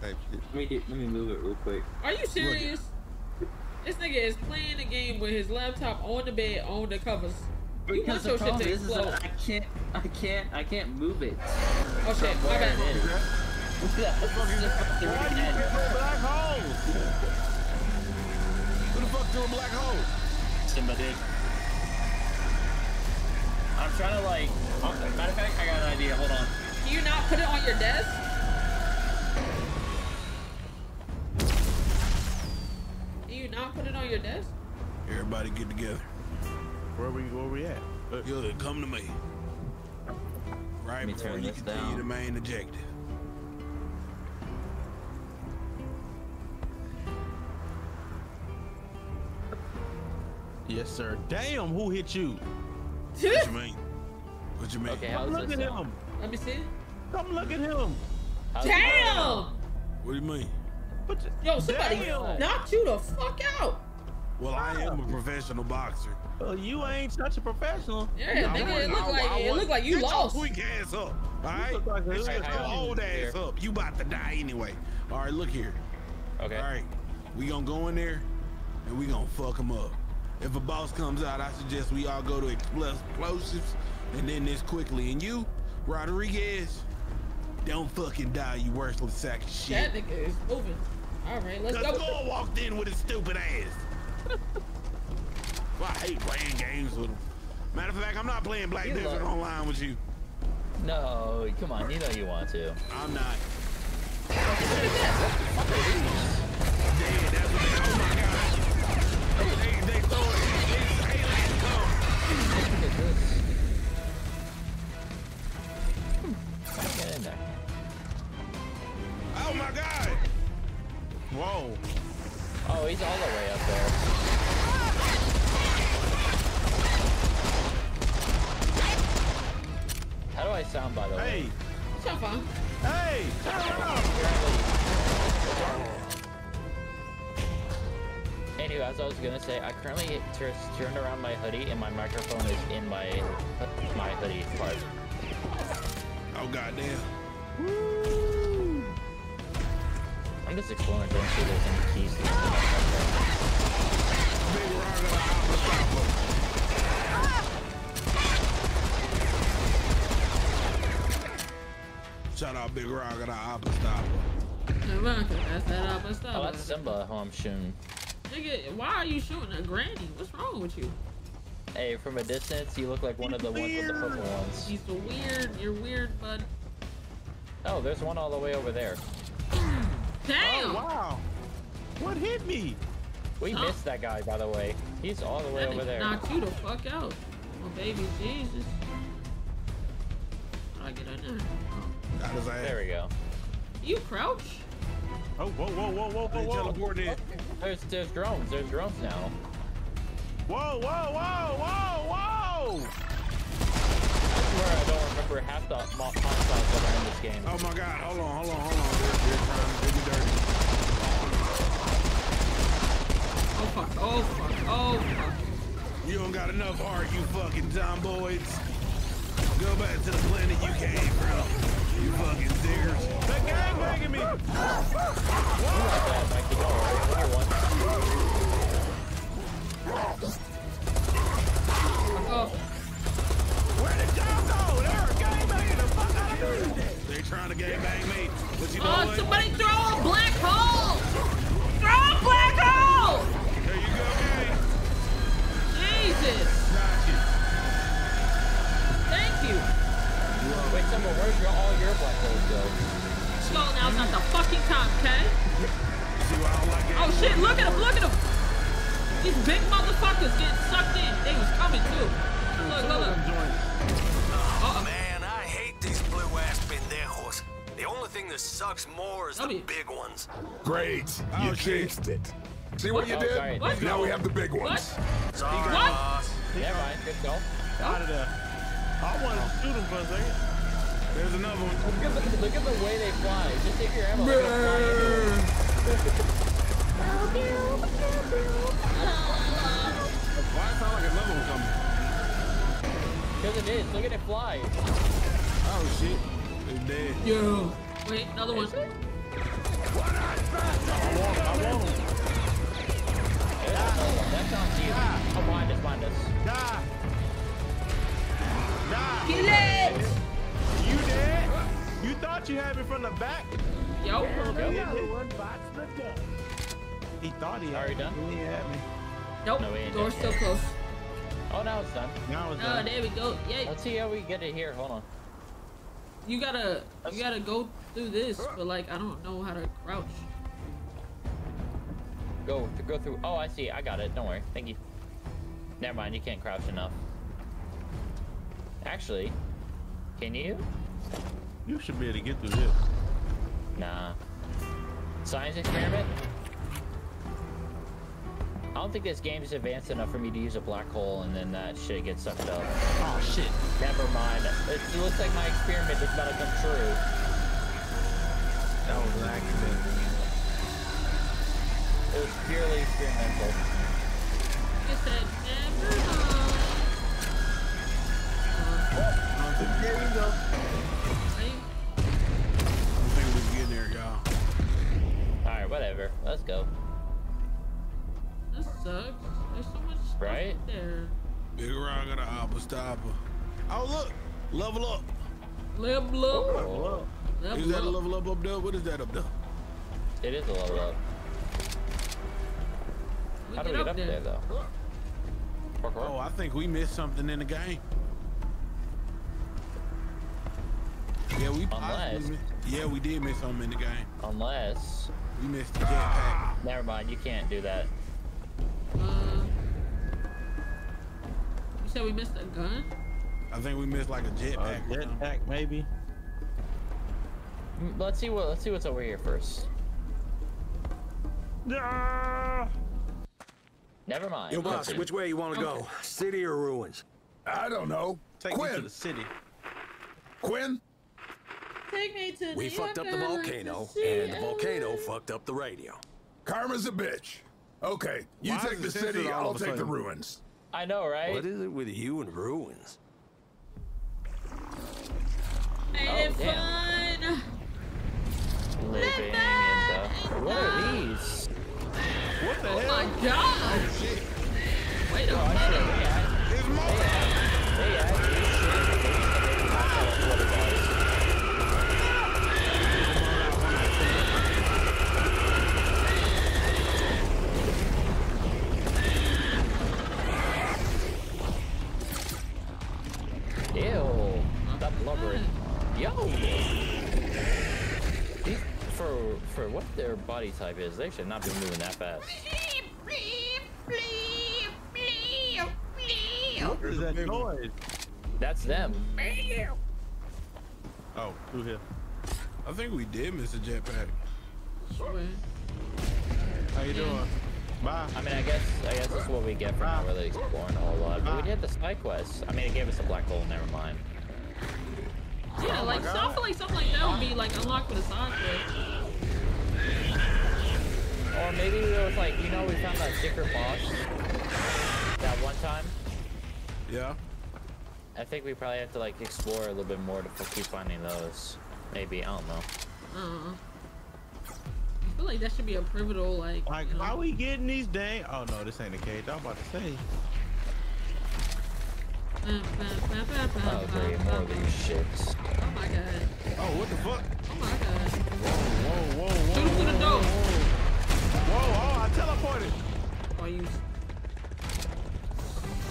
Type shit. Let me do, let me move it real quick. Are you serious? This nigga is playing the game with his laptop on the bed on the covers. You want your shit to explode? I can't. I can't. I can't move it. Oh shit! My bad. Why do you get no black holes? Who the fuck threw a black hole? Simba did. I'm trying to like... Okay. Matter of fact, I got an idea. Hold on. Can you not put it on your desk? Can you not put it on your desk? Everybody get together. Where are we, where are we at? Yo, come to me. Right me before you continue down. the main objective. Yes, sir. Damn, who hit you? What you mean? What you mean? Okay, Come look at sound? him. Let me see. Come look at him. How's Damn. What do you mean? What the, Yo, somebody damn. knocked you the fuck out. Well, wow. I am a professional boxer. Well, you ain't such a professional. Yeah, nigga, no, it looked like I it looked like you Get lost. Your weak ass up, all right? You like Get your I, I old ass there. up. You about to die anyway. All right, look here. Okay. All right, we gonna go in there, and we gonna fuck him up. If a boss comes out, I suggest we all go to explosives and then this quickly. And you, Rodriguez, don't fucking die, you worthless sack of shit. That nigga is moving. All right, let's go. Skull walked in with his stupid ass. Well, I hate playing games with him. Matter of fact, I'm not playing Black Desert Online with you. No, come on, you know you want to. I'm not. Damn, that's what they oh my god. They, they, they throw it. It's alien come. Get in there. Oh my god! Whoa! Oh, he's all the way up there. How do I sound, by the way? Hey! What's up, fam? Hey! Turn around! Anyway, as I was gonna say, I currently just turned around my hoodie and my microphone is in my my hoodie part. Oh goddamn! Woo. I'm just exploring, going through there's any keys. Shout out, Big Rock at the Opera Stopper. That's that Opera Stopper. Oh, that's Simba, who I'm shooting. Nigga, why are you shooting a granny? What's wrong with you? Hey, from a distance, you look like one He's of the weird. ones with the purple ones. He's weird. You're weird, bud. Oh, there's one all the way over there. Damn! Oh, wow. What hit me? We huh? missed that guy, by the way. He's all the way that over there. Knocked you the fuck out. Oh, baby Jesus. How do I get in there? Oh. There we go. Do you crouch? Oh, whoa, whoa, whoa, whoa, whoa, whoa. Teleported. There's, there's drones. There's drones now. Whoa, whoa, whoa, whoa, whoa! I swear I don't remember half the time that are in this game. Oh my god, hold on, hold on, hold on. They're, they're trying to do me dirty. Oh fuck, oh fuck, oh fuck. You don't got enough heart, you fucking zomboids. Go back to the planet you came from, you fucking diggers. That gang banging me! Whoa! Oh. Where did y'all go? They were gangbanging the fuck out of me! They trying to gangbang me, but you know uh, what? Somebody throw a black hole! Throw a black hole! There you go, gang. Jesus! Gotcha. Thank you. Wait, Summer, where's your, all your black holes go? Well, now's not the fucking time, okay? See why I don't like it. Oh shit, look at him, look at him! These big motherfuckers getting sucked in. They was coming too. Look, look, look. Oh, man, I hate these blue-ass pendejos. The only thing that sucks more is w. the big ones. Great. You jinxed it. See what, what you oh, did? Sorry, what? Now we have the big ones. What? Sorry, what? Yeah, Ryan, good go. Out of there. I wanted to shoot him for a second. There's another one. Look at the, look at the way they fly. Just take your ammo. Why it sound like another one coming? Because it is. Look at it fly. Oh shit. It's dead. Yo. Wait, another one. I won't. I won't. That's on you. Oh, behind us, behind us. Die. Die. Kill it. You dead? You thought you had me from the back? Yo. He thought he had me. Are you done? He had me. Nope. No, door's still closed. Oh, now it's done. Now it's done. Oh, there we go. Yeah. Let's see how we get it here. Hold on. You gotta, Let's... you gotta go through this, but like, I don't know how to crouch. Go, to go through. Oh, I see. I got it. Don't worry. Thank you. Never mind. You can't crouch enough. Actually, can you? You should be able to get through this. Nah. Science experiment? I don't think this game is advanced enough for me to use a black hole and then that shit gets sucked up. Oh shit. Never mind. It looks like my experiment is about to come true. That was an accident. It was purely experimental. You said never mind. Uh, there we go. I don't think we can get there, y'all. Alright, whatever. Let's go. This sucks. There's so much stuff right there. Big rock got a hopper stopper. Oh look, level up. Level up. Level up. Level is that up. a level up up there? What is that up there? It is a level up. We How do we get up, up there, there though? Oh, I think we missed something in the game. Yeah, we Unless. Missed, yeah, we did miss something in the game. Unless we missed the jetpack. Never mind, you can't do that. Uh, you said we missed a gun? I think we missed like a jetpack. Uh, jetpack maybe. Let's see what. Let's see what's over here first. Ah! Never mind. Yo, boss, which way you want to okay. go? City or ruins? I don't know. Take Quinn. me to the city. Quinn. Take me to. We the fucked up the volcano, the and the volcano fucked up the radio. Karma's a bitch. Okay, you Why take the city, I'll take sudden? the ruins. I know, right? What is it with you and ruins? Made oh, it damn. fun! Living, Living in the... In what the... are these? What the oh hell? Oh my god! Oh, shit. Wait a oh, minute! It's my bad! They shit! Ew, that blubbering. Yo! These, for, for what their body type is, they should not be moving that fast. What is that noise? That's them. Oh, through here. I think we did miss a jetpack. How you doing? Bye. I mean, I guess I guess that's what we get for not really exploring a whole lot. But we did the side quest. I mean, it gave us a black hole. Never mind. Yeah, like oh so I feel like something like that would be like unlocked with a side quest. Or maybe it was like, you know, we found that secret boss that one time. Yeah. I think we probably have to like explore a little bit more to keep finding those. Maybe, I don't know. Uh-uh. I feel like that should be a pivotal, like. Like, you know. Are we getting these dang? Oh no, this ain't a cage. I'm about to say. Oh, three more of these shits. Oh my god. Oh, what the fuck? Oh my god. Whoa, whoa, whoa, whoa. Shoot him through the door. Whoa, oh, I teleported. Oh, you.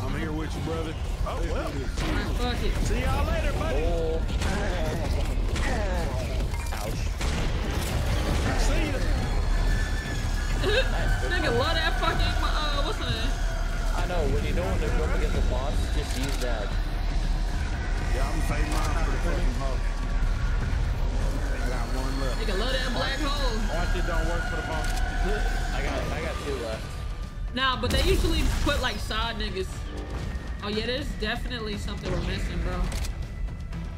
I'm here with you, brother. Oh, well. All right, fuck it. See y'all later, buddy. Oh. Oh. Ouch. See ya. Nigga, love that fucking, uh, what's the name? I know, when you know when they're going against the boss, just use that. Yeah, I'm saving mine for the fucking hole. I got one left. Nigga, love that black hole. Watch it don't work for the boss. I got, I got two left. Nah, but they usually put like side niggas. Oh yeah, there's definitely something we're missing, bro.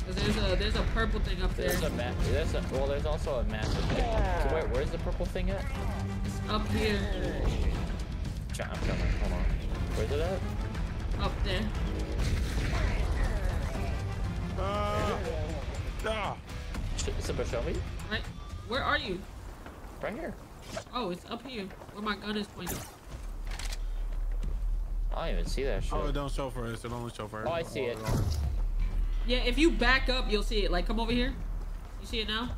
Cause there's a there's a purple thing up there. There's a map. There's a well. There's also a massive thing. Yeah. So wait, where's the purple thing at? It's up here. I'm coming. Hold on. Where's it at? Up there. Uh, ah. Somebody show me. Right. Where are you? Right here. Oh, it's up here. Where my gun is pointing. I don't even see that shit. Oh, it don't show for us. It only show for us. Oh, I see it. Yeah, if you back up, you'll see it. Like, come over here. You see it now?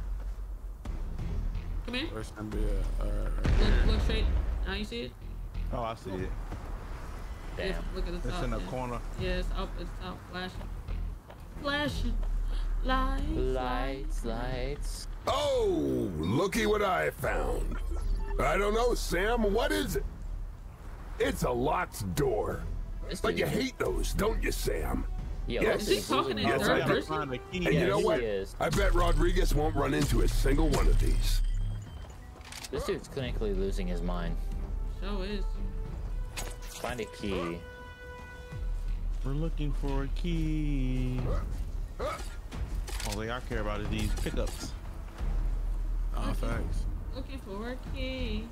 Come here. There's gonna be a, uh, look, look straight. Now you see it? Oh, I see oh. it. Damn. Yeah, look at the top. It's in the yeah. corner. Yeah, it's up. It's up. Flashing. Flashing. Lights. Lights. Lights. Oh, looky what I found. I don't know, Sam. What is it? It's a locked door. This but you hate those, don't you, Sam? Yo, yes. Is he talking in yes, third person? And yeah, you know what? Is. I bet Rodriguez won't run into a single one of these. This dude's clinically losing his mind. So is. Find a key. We're looking for a key. All I care about is these pickups. Oh, thanks. Looking for a key.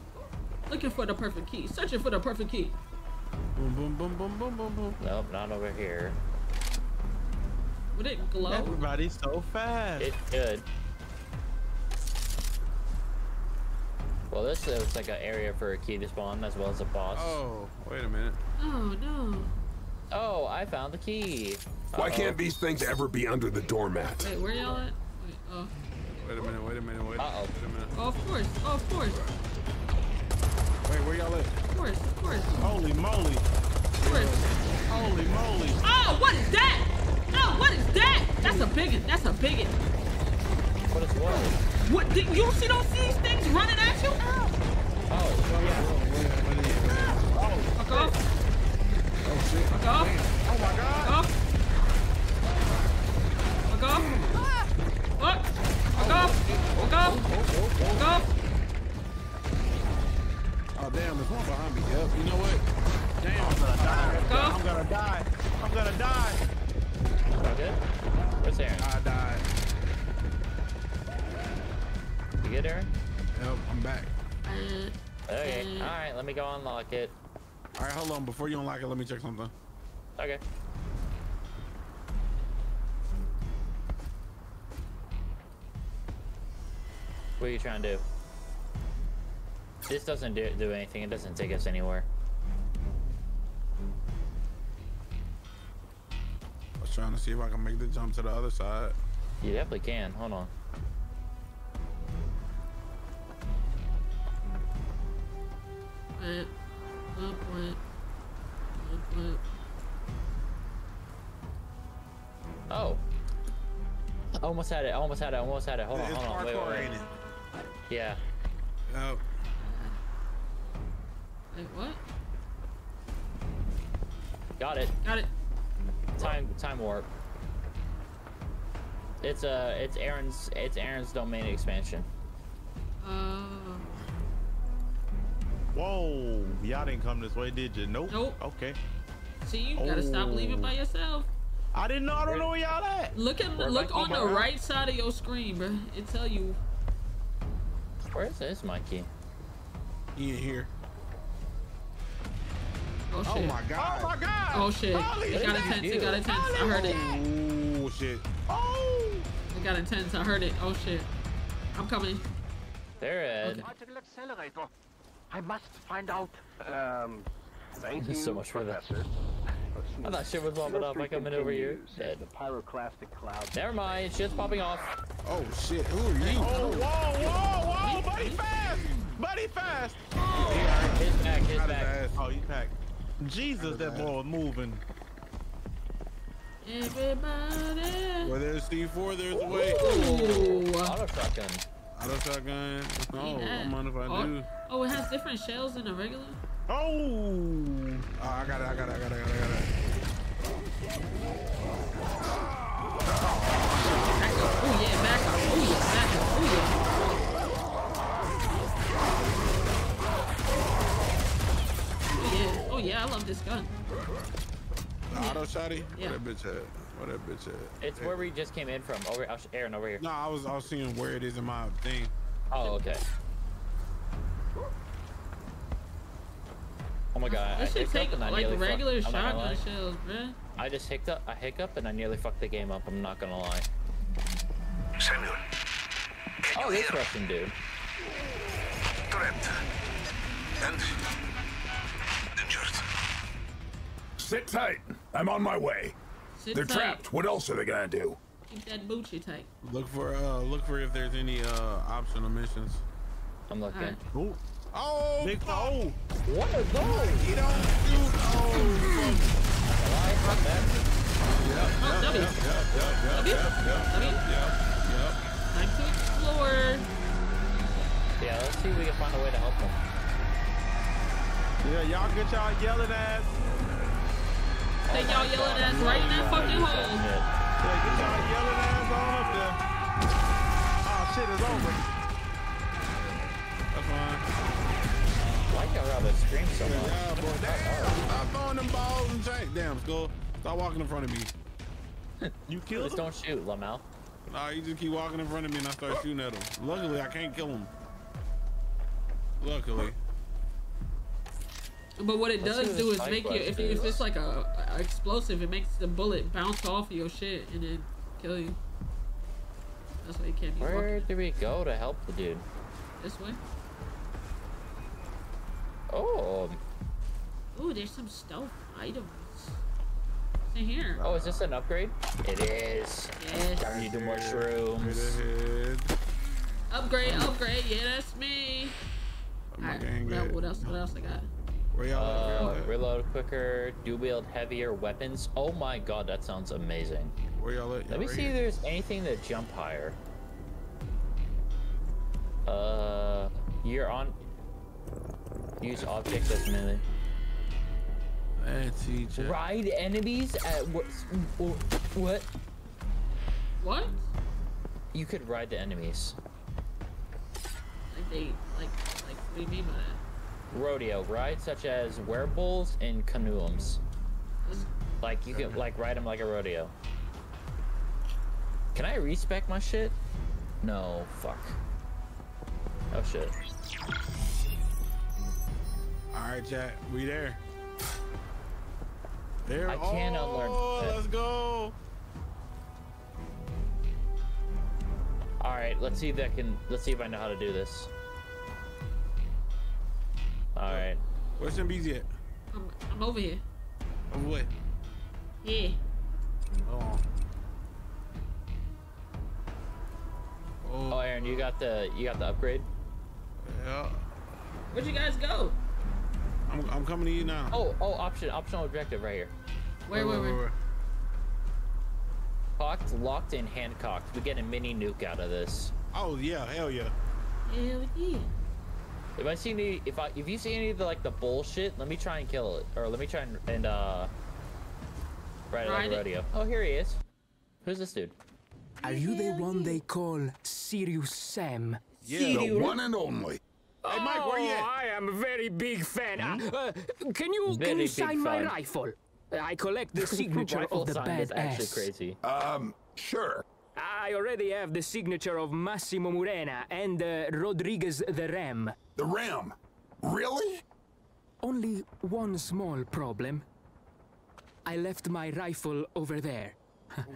Looking for the perfect key. Searching for the perfect key. Boom, boom, boom, boom, boom, boom, boom. Nope, not over here. Would it glow? Everybody's so fast. It could. Well, this looks like an area for a key to spawn as well as a boss. Oh, wait a minute. Oh, no. Oh, I found the key. Uh-oh. Why can't these things ever be under the doormat? Wait, where y'all at? Wait, oh. Wait a minute, wait a minute, wait, uh-oh. wait a minute. Oh, of course, oh, of course. Wait, where y'all at? Of course, of course. Holy moly. Of course. Holy moly. Oh, what is that? Oh, what is that? That's a bigot. That's a bigot. What is what? What? Did you see those these things running at you? Oh. Oh, yeah. Oh, fuck off. Oh, shit. Fuck off. Oh, my God. Fuck off. Fuck off. Fuck. Fuck off. Fuck off. Fuck off. Oh, damn, there's one behind me. Yep. You know what? Damn, I'm gonna die. Go. I'm gonna die. I'm gonna die. Okay. Where's Aaron? I died. You good, Aaron? Nope, I'm back. Okay. Mm. Alright, let me go unlock it. Alright, hold on. Before you unlock it, let me check something. Okay. What are you trying to do? This doesn't do, do anything. It doesn't take us anywhere. I was trying to see if I can make the jump to the other side. You definitely can. Hold on. Went, went, went, went, went. Oh. I almost had it. I almost had it. I almost had it. Hold on. It's hold on. Wait, wait, wait. Yeah. Oh. Like what? Got it. Got it. Time time warp. It's uh, it's Aaron's, it's Aaron's domain expansion. Uh. Whoa! Y'all didn't come this way, did you? Nope. Nope. Okay. So you gotta oh. stop leaving by yourself. I didn't know. I don't know where y'all at. Look at where look on the out? right side of your screen, bro. It tell you. Where is this, Mikey? You here? Oh, shit. Oh my god! Oh my god! Oh shit! Holy it got intense! It got intense! Holy I heard it. Oh shit! Oh! It got intense! I heard it! Oh shit! I'm coming. They're at. Okay. I must find out. Um, thank you, so much for that. I thought shit was popping up. I coming over here. Dead. The pyroclastic cloud. Never mind. Shit's popping off. Oh shit! Who are you? Oh, whoa! Whoa! Whoa! Buddy, fast! Buddy, fast! Oh. His back. His back. Oh, he's back. Jesus, that ball moving. Everybody. Where there's C four, there's the way. Ooh. Auto shotgun. Auto shotgun. Oh, I mind if I oh. do. Oh, it has different shells than a regular. Oh. oh! I got it! I got it! I got it! I got it! Oh yeah! Back up! Oh yeah! Back up! Oh yeah! Oh yeah, I love this gun. The auto shotty? Yeah. Where that bitch at? Where that bitch at? It's hey. where we just came in from. Over, Aaron, over here. No, I was, I was seeing where it is in my thing. Oh, okay. Oh my god, I, I should take and I like nearly regular shotgun shells, bruh. I just hiccuped up, I hiccuped and I nearly fucked the game up. I'm not gonna lie. Samuel. Oh, this Russian dude. Trapped. And. Sit tight. I'm on my way. Sit They're tight. trapped. What else are they gonna do? Keep that booty tight. Look for uh look for if there's any uh optional missions. I'm looking. Right. Oh, oh, Big, oh, what are those? You don't do oh. Time to explore. Yeah, let's see if we can find a way to help them. Yeah, y'all get y'all yelling ass. Take y'all yelling ass right in that fucking hole. Yeah, get y'all yelling ass all up there. Oh shit, it's over. That's fine. Why y'all rather scream so much? Yeah, boy. Damn, stop throwing them balls and chains. Damn, Skull. Stop walking in front of me. You killed him? Just don't shoot, Lamel. Nah, you just keep walking in front of me and I start shooting at him. Luckily, I can't kill him. Luckily. But what it does do is make you, if it's just like a, a explosive, it makes the bullet bounce off of your shit and then kill you. That's why you can't be walking. Where do we go to help the dude? This way. Oh. Ooh, there's some stealth items. It's in here. Oh, is this an upgrade? It is. Yes. I need the mushrooms. Upgrade, upgrade. Yeah, that's me. Alright, what else? What else I got? Uh, reload quicker, dual wield heavier weapons. Oh my god, that sounds amazing. Where y'all at? Let me see if there's anything that jump higher. Uh, you're on. Use objects as melee. Ride enemies at what? What? What? You could ride the enemies. Like they like like what do you mean by that? Rodeo rides such as werewolves and canoeums. Like you can like ride them like a rodeo. Can I respec my shit? No, fuck. Oh shit. All right, chat, we there. There. I can unlearn. Oh, let's go. All right, let's see if I can. Let's see if I know how to do this. All right. Where's them bees at? I'm, I'm over here. Over what? Yeah. Oh. oh. Oh, Aaron, you got the you got the upgrade. Yeah. Where'd you guys go? I'm I'm coming to you now. Oh oh, option optional objective right here. Where where where? Locked, locked, and handcocked. We get a mini nuke out of this. Oh yeah, hell yeah. Hell yeah. If I see any, if I, if you see any of the like the bullshit, let me try and kill it, or let me try and, and uh, ride it like a rodeo. Oh, here he is. Who's this dude? Are you the one they call Serious Sam? Yeah, the one and only. Hey, Mike, where are you at? I am a very big fan. Hmm? Uh, can you, can you sign my rifle? I collect the signature of the badass. Actually crazy. Um, sure. I already have the signature of Massimo Murena and uh, Rodriguez the Ram. The Ram? Really? Only one small problem. I left my rifle over there.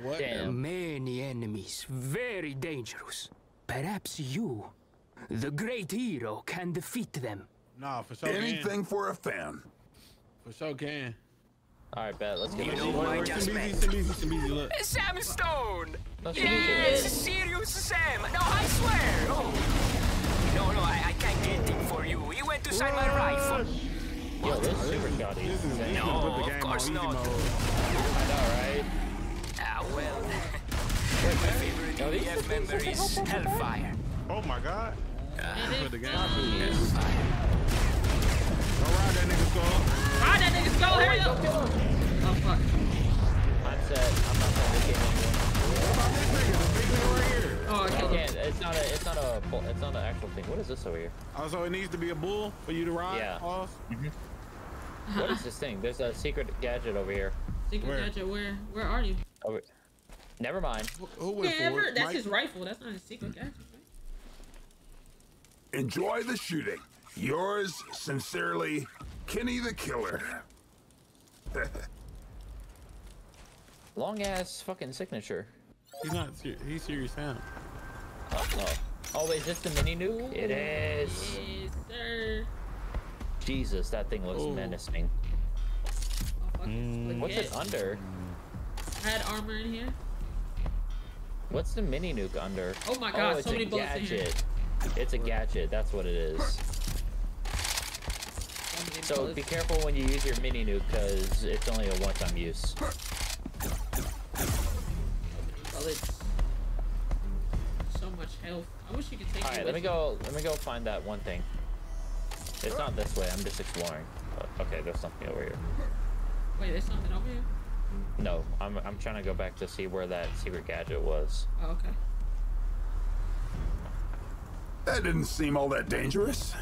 What? Damn. Many enemies, very dangerous. Perhaps you, the great hero, can defeat them. No, for so anything can. For a fan. For so can. All right, bet. Let's get it. You know I just met Sam Stone. Yes, Serious Sam. No, I swear. Oh. No, no, I, I can't get him for you. He went to sign my rifle. Yo, this is super shoddy. No, of course not. All right. Ah, well. My favorite D D F member is Hellfire. Oh my God. Put the game on. Go ride that nigga's skull. Ride that nigga's skull, hurry up! Oh fuck. I said, I'm not gonna make it anymore. What about this nigga? This big nigga right here. Oh, okay. I can't. It's not a, it's not a, it's not an actual thing. What is this over here? Oh, so it needs to be a bull for you to ride? Yeah. Off? Mm-hmm. What is this thing? There's a secret gadget over here. Secret where? gadget, where, where are you? Oh, wait. Never mind. Who, who went Never. for it? That's Mike? his rifle. That's not his secret gadget, right? Enjoy the shooting. Yours sincerely, Kenny the Killer. Long ass fucking signature. He's not. Ser he's Serious Sam. Oh, no. Oh, is this the mini new? It is. Yes, sir. Jesus, that thing looks Ooh. menacing. Oh, mm. What's it under? I had armor in here. What's the mini nuke under? Oh my God! Oh, so many bullets in here. It's a gadget. That's what it is. So be careful when you use your mini nuke, because it's only a one-time use. So much health. I wish you could take. All right, let me go. Let me go find that one thing. It's not this way. I'm just exploring. Okay, there's something over here. Wait, there's something over here? No, I'm I'm trying to go back to see where that secret gadget was. Oh, okay. That didn't seem all that dangerous.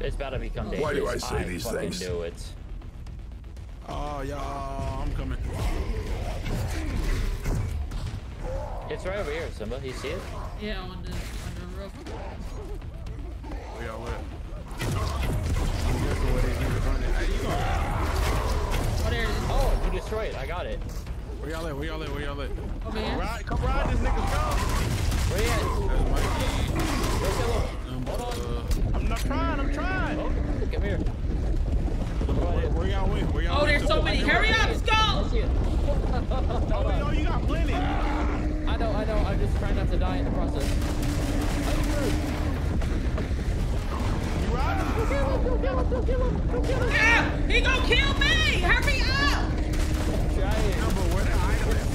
It's about to become dangerous. Why do I say I these fucking things? Knew it. Oh, yeah, I'm coming. It's right over here, Simba. You see it? Yeah, on the, on the roof. We are lit. Oh, you destroyed it. I got it. Where y'all at? Where y'all at? Where y'all at? Over here. Ride, come ride this nigga, bro. Where you at? Hold on. I'm not trying, I'm trying. Oh, come here. Where y'all went? Where y'all Oh, there's so many. Hurry up, let's go! Oh, no, you got plenty. I know, I know. I'm just trying not to die in the process. You ride? Go kill him, go kill him, go kill him, go kill him. Yeah, he gonna kill me! Hurry up!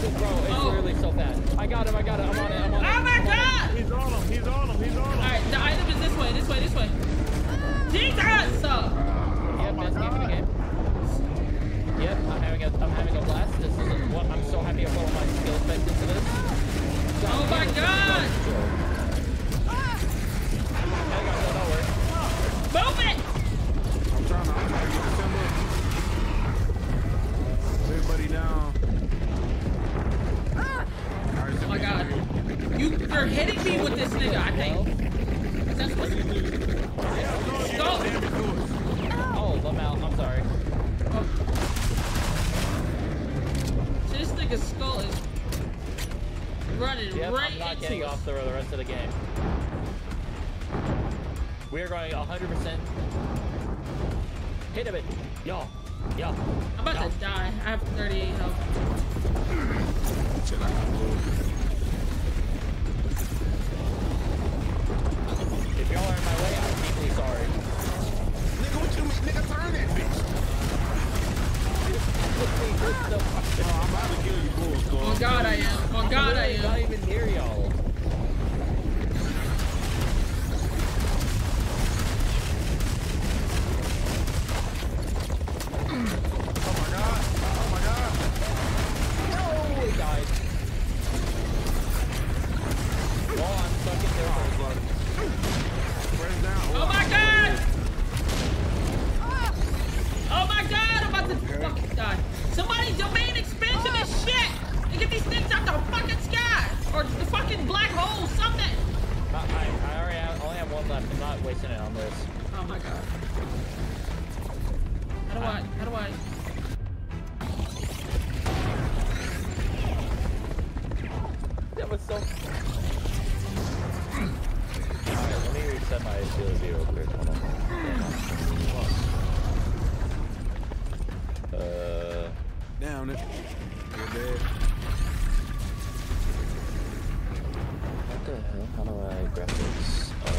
Bro, it's oh. really so bad. I got him, I got him, I'm on it, I'm on it. Oh my God! He's on him, he's on him, he's on him. Alright, the item is this way, this way, this way. Jesus! Uh, yep, best game in the game. Yep, I'm having a, I'm having a blast. This is what I'm so happy I put all my skill specs into this. So oh my God! Ah. Hang on, don't worry. Move it! I'm trying to, I'm trying to get the symbol. Everybody down. Oh my God. You, you're hitting me with this nigga, I think. Is that supposed to be? Oh, I'm out. I'm sorry. Oh. So this nigga's skull is running yep, right into us. I'm not getting us. off the, the rest of the game. We are going one hundred percent. Hit him it. Y'all. Y'all. I'm about to die. I have thirty-eight health. If y'all are in my way, I'm deeply sorry. Nigga, what you mean? Nigga, turn that bitch. Oh, I'm about to kill you, fool, so. Oh God, I am. Oh God, I am. Not even hear y'all. Oh my God. Oh my God. No, we died. health left. I'm not wasting it on this. Oh my god. How do I? How do I? That was so. Alright, let me reset my shield real quick. Hold on. Hold on. Uh. Down it. You're dead. What the hell? How do I grab this? Uh.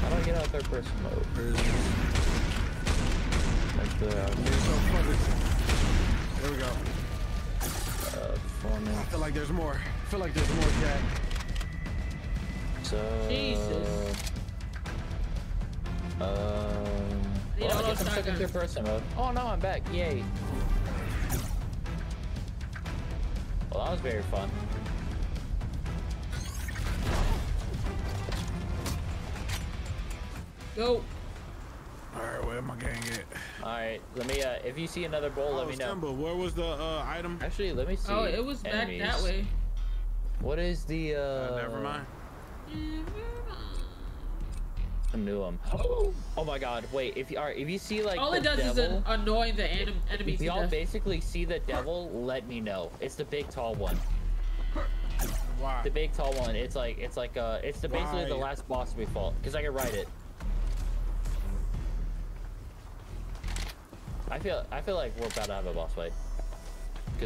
How do I get out of third person mode? Like the. Uh, there we go. I feel like there's more. I feel like there's more, Jack. So... Jesus. Um... Well, I guess I'm stuck in third person mode. Oh no, I'm back. Yay. Well, that was very fun. Go. Alright, where my gang at? Alright, let me, uh, if you see another bowl, oh, let me know. Stumble. Where was the, uh, item? Actually, let me see. Oh, it was enemies. Back that way. What is the, uh... uh never mind. I knew him. Oh, oh my god, wait, if you are, right, if you see, like, all it does devil, is an annoy the anim enemies. If y'all basically see the devil, let me know. It's the big tall one. Why? The big tall one, it's like, it's like, uh, it's the basically Why? the last boss we fought, because I can ride it. I feel I feel like we're about to have a boss fight.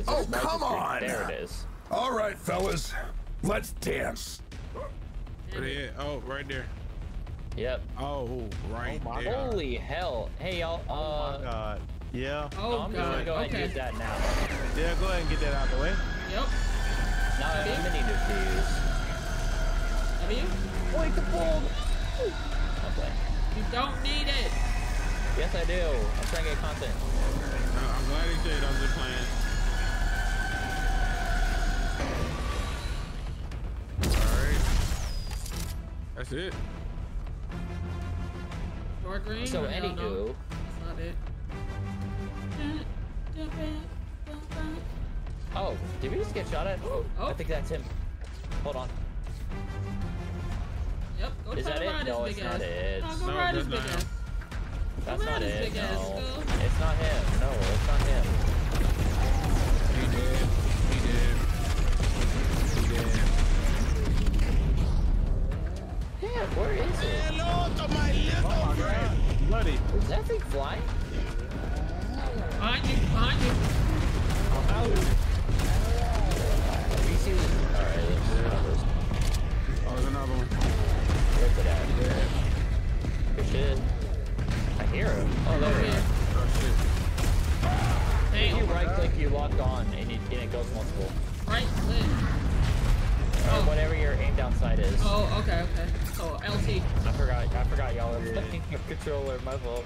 Oh, come on! There it is. All right, fellas, let's dance. Where oh, right there. Yep. Oh, right oh, there. Holy hell! Hey, y'all. Uh, oh my god. Yeah. Oh no, I'm god. just gonna go ahead okay. and get that now. Yeah, go ahead and get that out of the way. Yep. Now okay. I'm gonna need to fuse. Have you? Wait, the ball. Okay. You don't need it. Yes, I do. I'm trying to get content. No, I'm glad he did. I'm just playing. Alright. That's it. Dark green? So, anywho. No, no. That's not it. Oh, did we just get shot at? Oh. I think that's him. Hold on. Yep. Go Is that it? No, it's not it. No, go ride his big ass. That's not it, no. It's not him, no, it's not him. He did, he did, he did. Yeah, where is it? Hello to my little friend. Bloody. Is that thing flying? Behind you, behind you. Out. You see this? Alright, let's do another one. Oh, there's another one. Rip it out. Yeah. Good shit. I hear him. Oh, there he is. Oh, shit. When you right click, you lock on, and, you, and it goes multiple. Right click. Or oh. whatever your aim down sight is. Oh, okay, okay. Oh, L T. I forgot, I forgot y'all are playing a controller, my fault.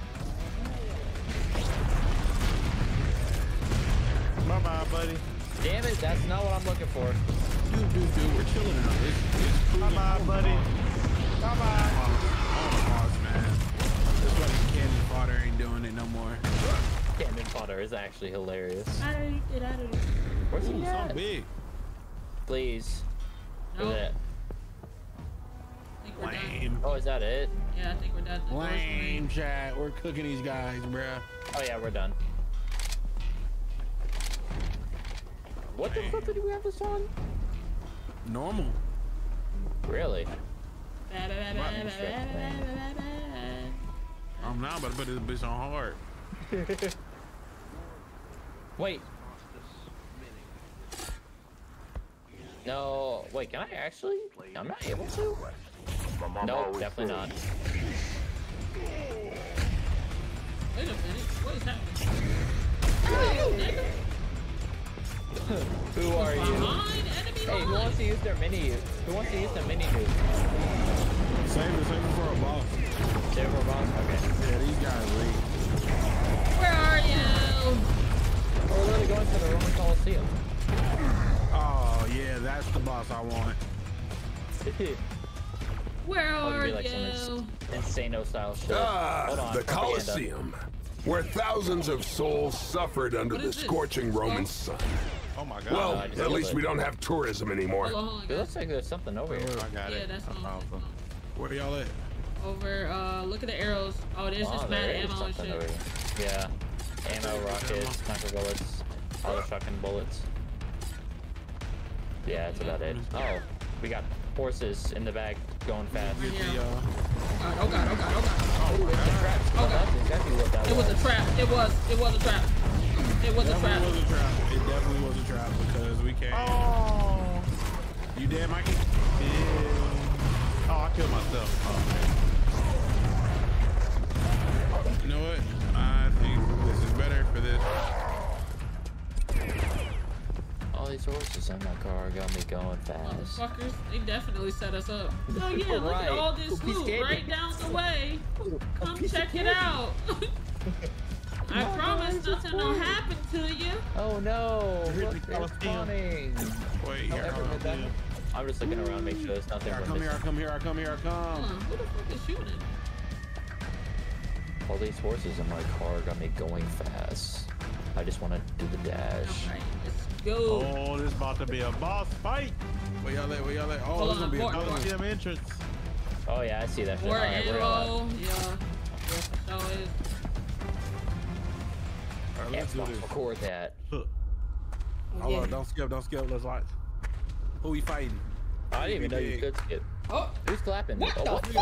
Bye bye, buddy. Damn it, that's not what I'm looking for. Dude, dude, dude, we're chilling out. It's, it's cool. Bye bye, buddy. Bye bye. Oh, oh, man. Cannon fodder ain't doing it no more. Cannon fodder is actually hilarious. I don't get out of here. Where's he at? So big. Please. Nope. Where's it? I think we're Lame. Done. Oh, is that it? Yeah, I think we're done. Lame, chat. We're cooking these guys, bruh. Oh, yeah, we're done. What Lame. the fuck did we have this on? Normal. Really? Ba -ba -ba -ba -ba -ba -ba I'm not about to put this bitch on hard. Wait. No, wait, can I actually? I'm not able to? No, nope, definitely not. Wait a minute, what is happening? Who are you? Hey, who wants to use their mini? Who wants to use the mini move? Save it, save it for a boss. Save it for a boss? Okay. Yeah, these guys leave. Where are you? We're literally going to the Roman Coliseum. Oh, yeah, that's the boss I want. Where are be, like, you? Insano style shit. Ah, uh, the Coliseum, where thousands of souls suffered under the scorching Roman sun. Oh my god. Well, uh, at least we don't have tourism anymore. Hold on, hold on, it looks like there's something over here. I got yeah, it. That's awesome. Where are y'all at? Over, uh, look at the arrows. Oh, there's oh, just there mad ammo and shit. Yeah. Ammo, rockets, sniper bullets, auto shotgun bullets. Yeah, that's about it. Oh, we got horses in the back going fast. Yeah. Oh god, oh god, oh god. Oh, oh, it's a trap. Oh god. That's exactly what that was. It was a trap. It was, it was a trap. It was a trap. It was a trap. It definitely was a trap because we can't. Oh. You dead, Mikey? Yeah. Oh, I killed myself. Oh, man. You know what? I think this is better for this. All these horses on my car got me going fast. Motherfuckers, they definitely set us up. So yeah, look right. at all this loot right down the way. Come check it out. I oh, promise no, nothing will happen to you. Oh no, look, they're spawning. Wait, here I come. Yeah. I'm just looking around, make sure there's nothing. Here I come, here I come, here I come, here I come. Huh, who the fuck is shooting? All these horses in my car got me going fast. I just want to do the dash. All right, let's go. Oh, this is about to be a boss fight. Where y'all at? Where y'all at? Oh, this is going to be another gym entrance. Oh, yeah, I see that. More ammo. Yeah. Yes, it is. All right, let's do this. Record that. Hold on, don't skip, don't skip. Let's watch. Who we fighting? I didn't even know you could skip. Oh, who's clapping? What the oh, fuck? Oh,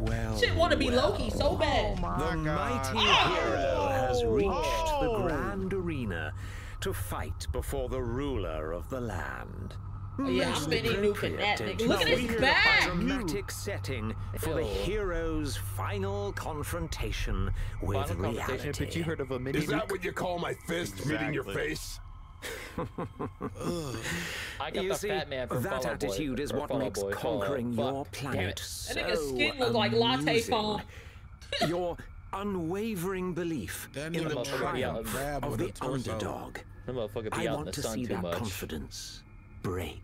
well, shit want to be well. Loki so bad. Oh my the God. mighty oh. hero has reached oh. the grand arena to fight before the ruler of the land. Oh, yeah, I'm Benny New Fanatic. Look at his back! A dramatic setting for the hero's final confrontation with final reality. Confrontation, but you heard of a mini Is that what you call my fist exactly. meeting your face? I got you the see, fat man from that Fall attitude Boy, is what Fall makes Boy, conquering Fall your planet so I think his skin was like latte foam. Your unwavering belief in the, the triumph of the underdog. I want to see that confidence break.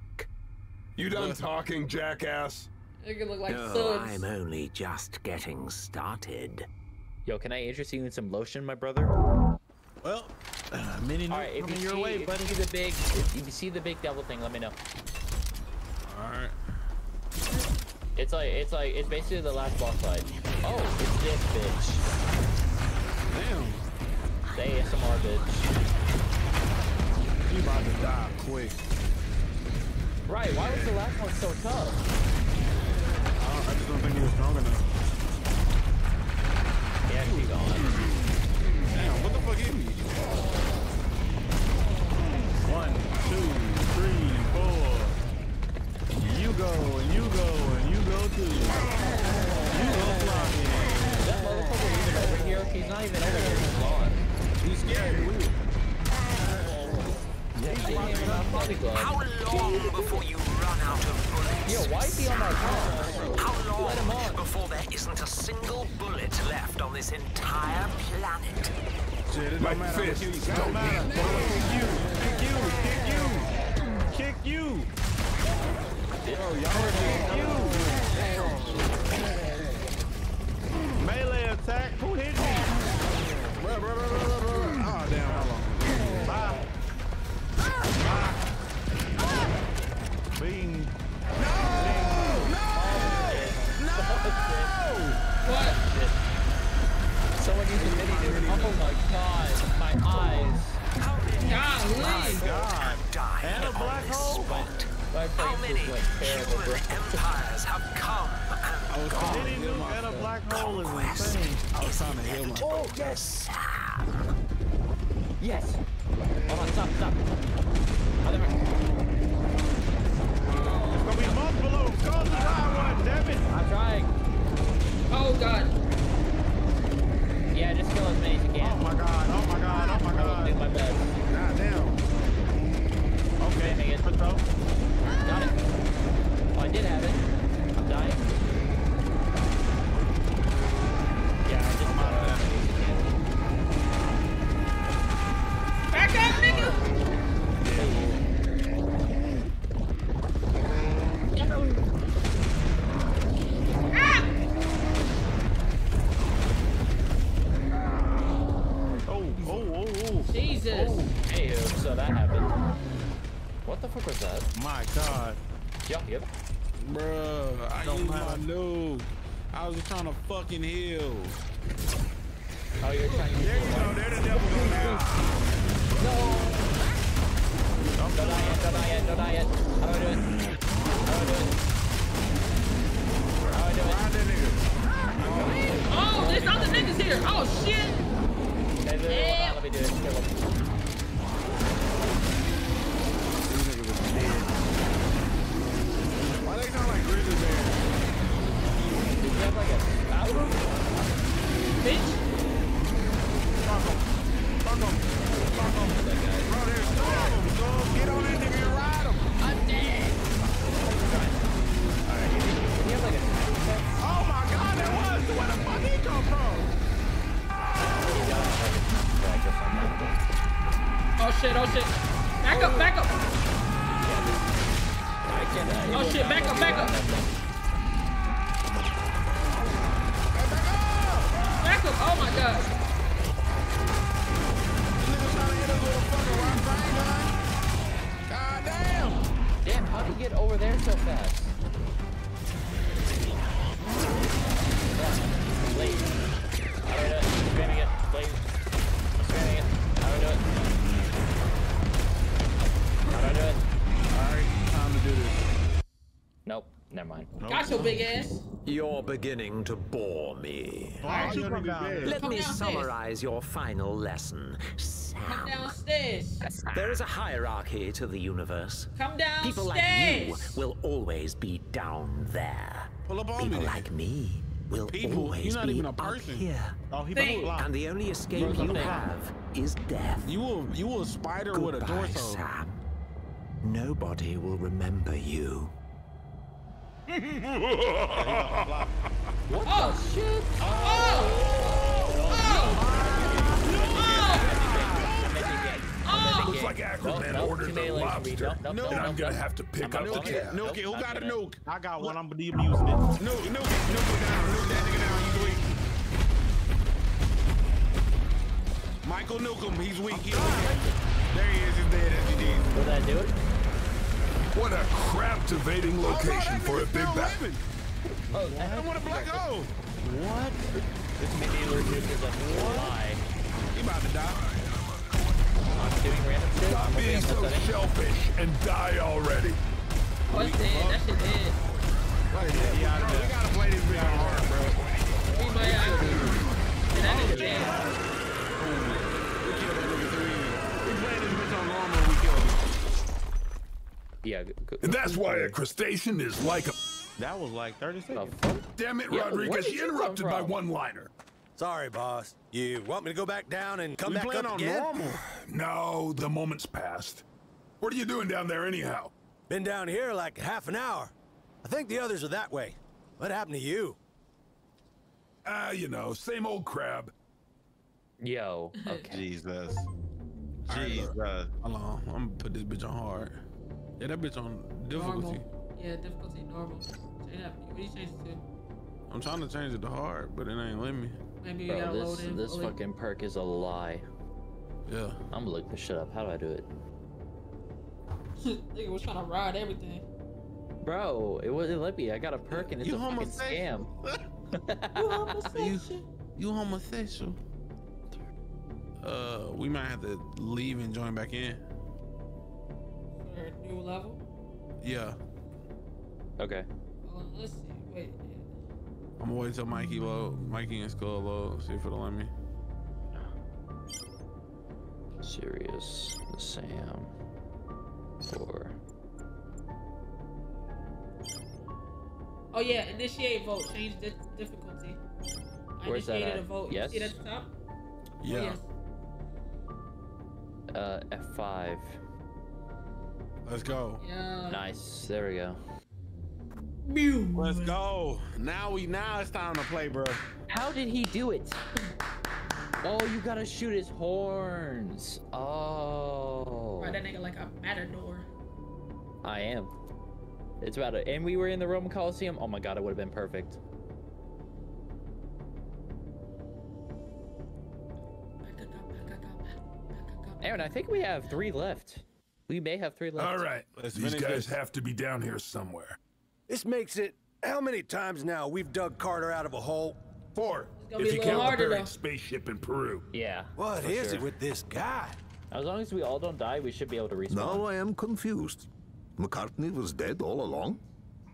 You done talking, jackass? You're gonna look like no, suds. I'm only just getting started. Yo, can I interest you in some lotion, my brother? Well, uh, mini new right, coming you your see, way, buddy. If you see the big, if you see the big devil thing, let me know. All right. It's like, it's like, it's basically the last boss fight. Oh, it's this bitch. Damn. The A S M R bitch. You about to die quick. Right? Why was the last one so tough? I, don't, I just don't think he was strong enough. Yeah, she gone. Damn, what the fuck is me? One, two, three, four. You go, and you go, and you go too. You go flying. That motherfucker isn't over here. He's not even over here. He's gone. He's scared. How long before you run out of bullets? Yo, why be on my car? How long before there isn't a single bullet left on this entire planet? Shit, my fist don't matter. Kick you, kick you, kick you, kick you. Yo, y'all kick you. Melee attack. Who hit me? Oh damn! How long? Bye. Bing. No! No! No! What? Someone used a mini dude. Oh my god, my eyes. Golly! God. And a black hole. How many human empires have come and gone? A mini dude and a black hole is insane. I was trying to heal him. Oh, yes! Yes! Hold on, stop, stop. Oh, there we go. There's gonna be multiple. Go to the high one, damn it. I'm trying. Oh, God. Yeah, just kill as many as you can. Oh, my God. Oh, my God. Oh, my God. I will do my best. God damn. Okay, hang it. Put throw. Got it. Oh, I did have it. I'm dying. Yeah, I just got it. Back up, nigga! Yeah. my god. Yep, yep. Bruh, I don't know. I was trying to fucking heal. Oh, you're trying to heal. There you go, there the devil go now. No. Don't die yet, don't die yet, don't die yet. How do I do it? How do I do it? How do I do it? How do I do it? Oh, there's other niggas here. Oh, shit. Hey, yeah. Let me do it. Kill him. Why they not like grizzly bears? Did you have like a bathroom? Bitch! Fuck him! Fuck him! Fuck him! Bro, there's two of them, dog! Get on that nigga and ride him! I'm dead! Alright, you did you have like a oh my god, there was! Where the fuck he come from? Oh shit, oh shit! Back up, back up! Oh shit, back up, back up! Back up, oh my god! This nigga trying to hit a little fucking rock bang gun! God damn! Damn, how'd you get over there so fast? Yeah, late. How do I do it? I'm spamming it, late. I'm spamming it. How do I do it? How do I do it? Alright. Time to do this. Nope, never mind. Nope. Got your big ass. You're beginning to bore me. Oh, right. Let Come me downstairs. Summarize your final lesson. Sam. Come downstairs. There is a hierarchy to the universe. Come downstairs. People like you will always be down there. Pull up on People me. like me will People. always You're not be even a person. up here. Oh, he and the only escape you have is death. You will, you will spider Goodbye, with a door so. Sam. Nobody will remember you. What oh shit! Oh! Oh! Oh! Oh! Looks like Aquaman ordered the lobster, and I'm gonna have to pick up the tab. Nuke it! Who got a nuke? I got one. I'm using it. Nuke, nuke, nuke it down. Nuke that nigga down. He's weak. Michael, nuke him. He's weak. He's weak. There he is. He's dead. S G G. Will that do it? What a craptivating location oh, for a big bat. Oh, I don't want a black hole. What? This medieval dude is a lie. He about to die. I'm doing random shit. Stop being so shellfish and die already. What's dead? That shit dead. What is it? Yeah, bro, we gotta play this video hard, bro. We might have to. And that nigga dead. We killed that nigga three. We played this bitch on normal and we killed him. Yeah. And that's why a crustacean is like a. That was like thirty seconds. Damn it, yeah, Rodriguez! You interrupted my one-liner. Sorry, boss. You want me to go back down and come we back up on again? Normal. No, the moment's passed. What are you doing down there, anyhow? Been down here like half an hour. I think the others are that way. What happened to you? Ah, uh, you know, same old crab. Yo. Okay. Jesus. Jesus. Right, hello. I'm gonna put this bitch on hard. Yeah, that bitch on difficulty. Normal. Yeah, difficulty normal. Change that. What do you change it to? I'm trying to change it to hard, but it ain't let me. Maybe you gotta load in. This fucking perk is a lie. Yeah. I'm gonna look this shit up. How do I do it? Nigga was trying to ride everything. Bro, it wasn't let me. I got a perk and it's you a fucking scam. You homosexual. You, you homosexual. Uh, we might have to leave and join back in. New level? Yeah. Okay. Well, let's see. Wait. I'm gonna wait till Mikey low. Mikey and Skull low. See if it'll let me. Serious Sam four. Oh yeah, initiate vote. Change the difficulty. I Where's initiated that at? a vote. Yes. You see it at the top? Yeah. Oh, yes. Uh, F five. Let's go. Yeah. Nice. There we go. Boom. Let's go. Now we now it's time to play, bro. How did he do it? Oh, you gotta shoot his horns. Oh. Bro, that nigga like a matador. I am. It's about it. And we were in the Roman Coliseum. Oh my god, it would have been perfect. Aaron, I think we have three left. We may have three left. All right. Let's These guys this. have to be down here somewhere. This makes it... How many times now we've dug Carter out of a hole? Four. If you count the buried spaceship in Peru. Yeah. What is sure. it with this guy? As long as we all don't die, we should be able to respawn. Now I am confused. McCartney was dead all along?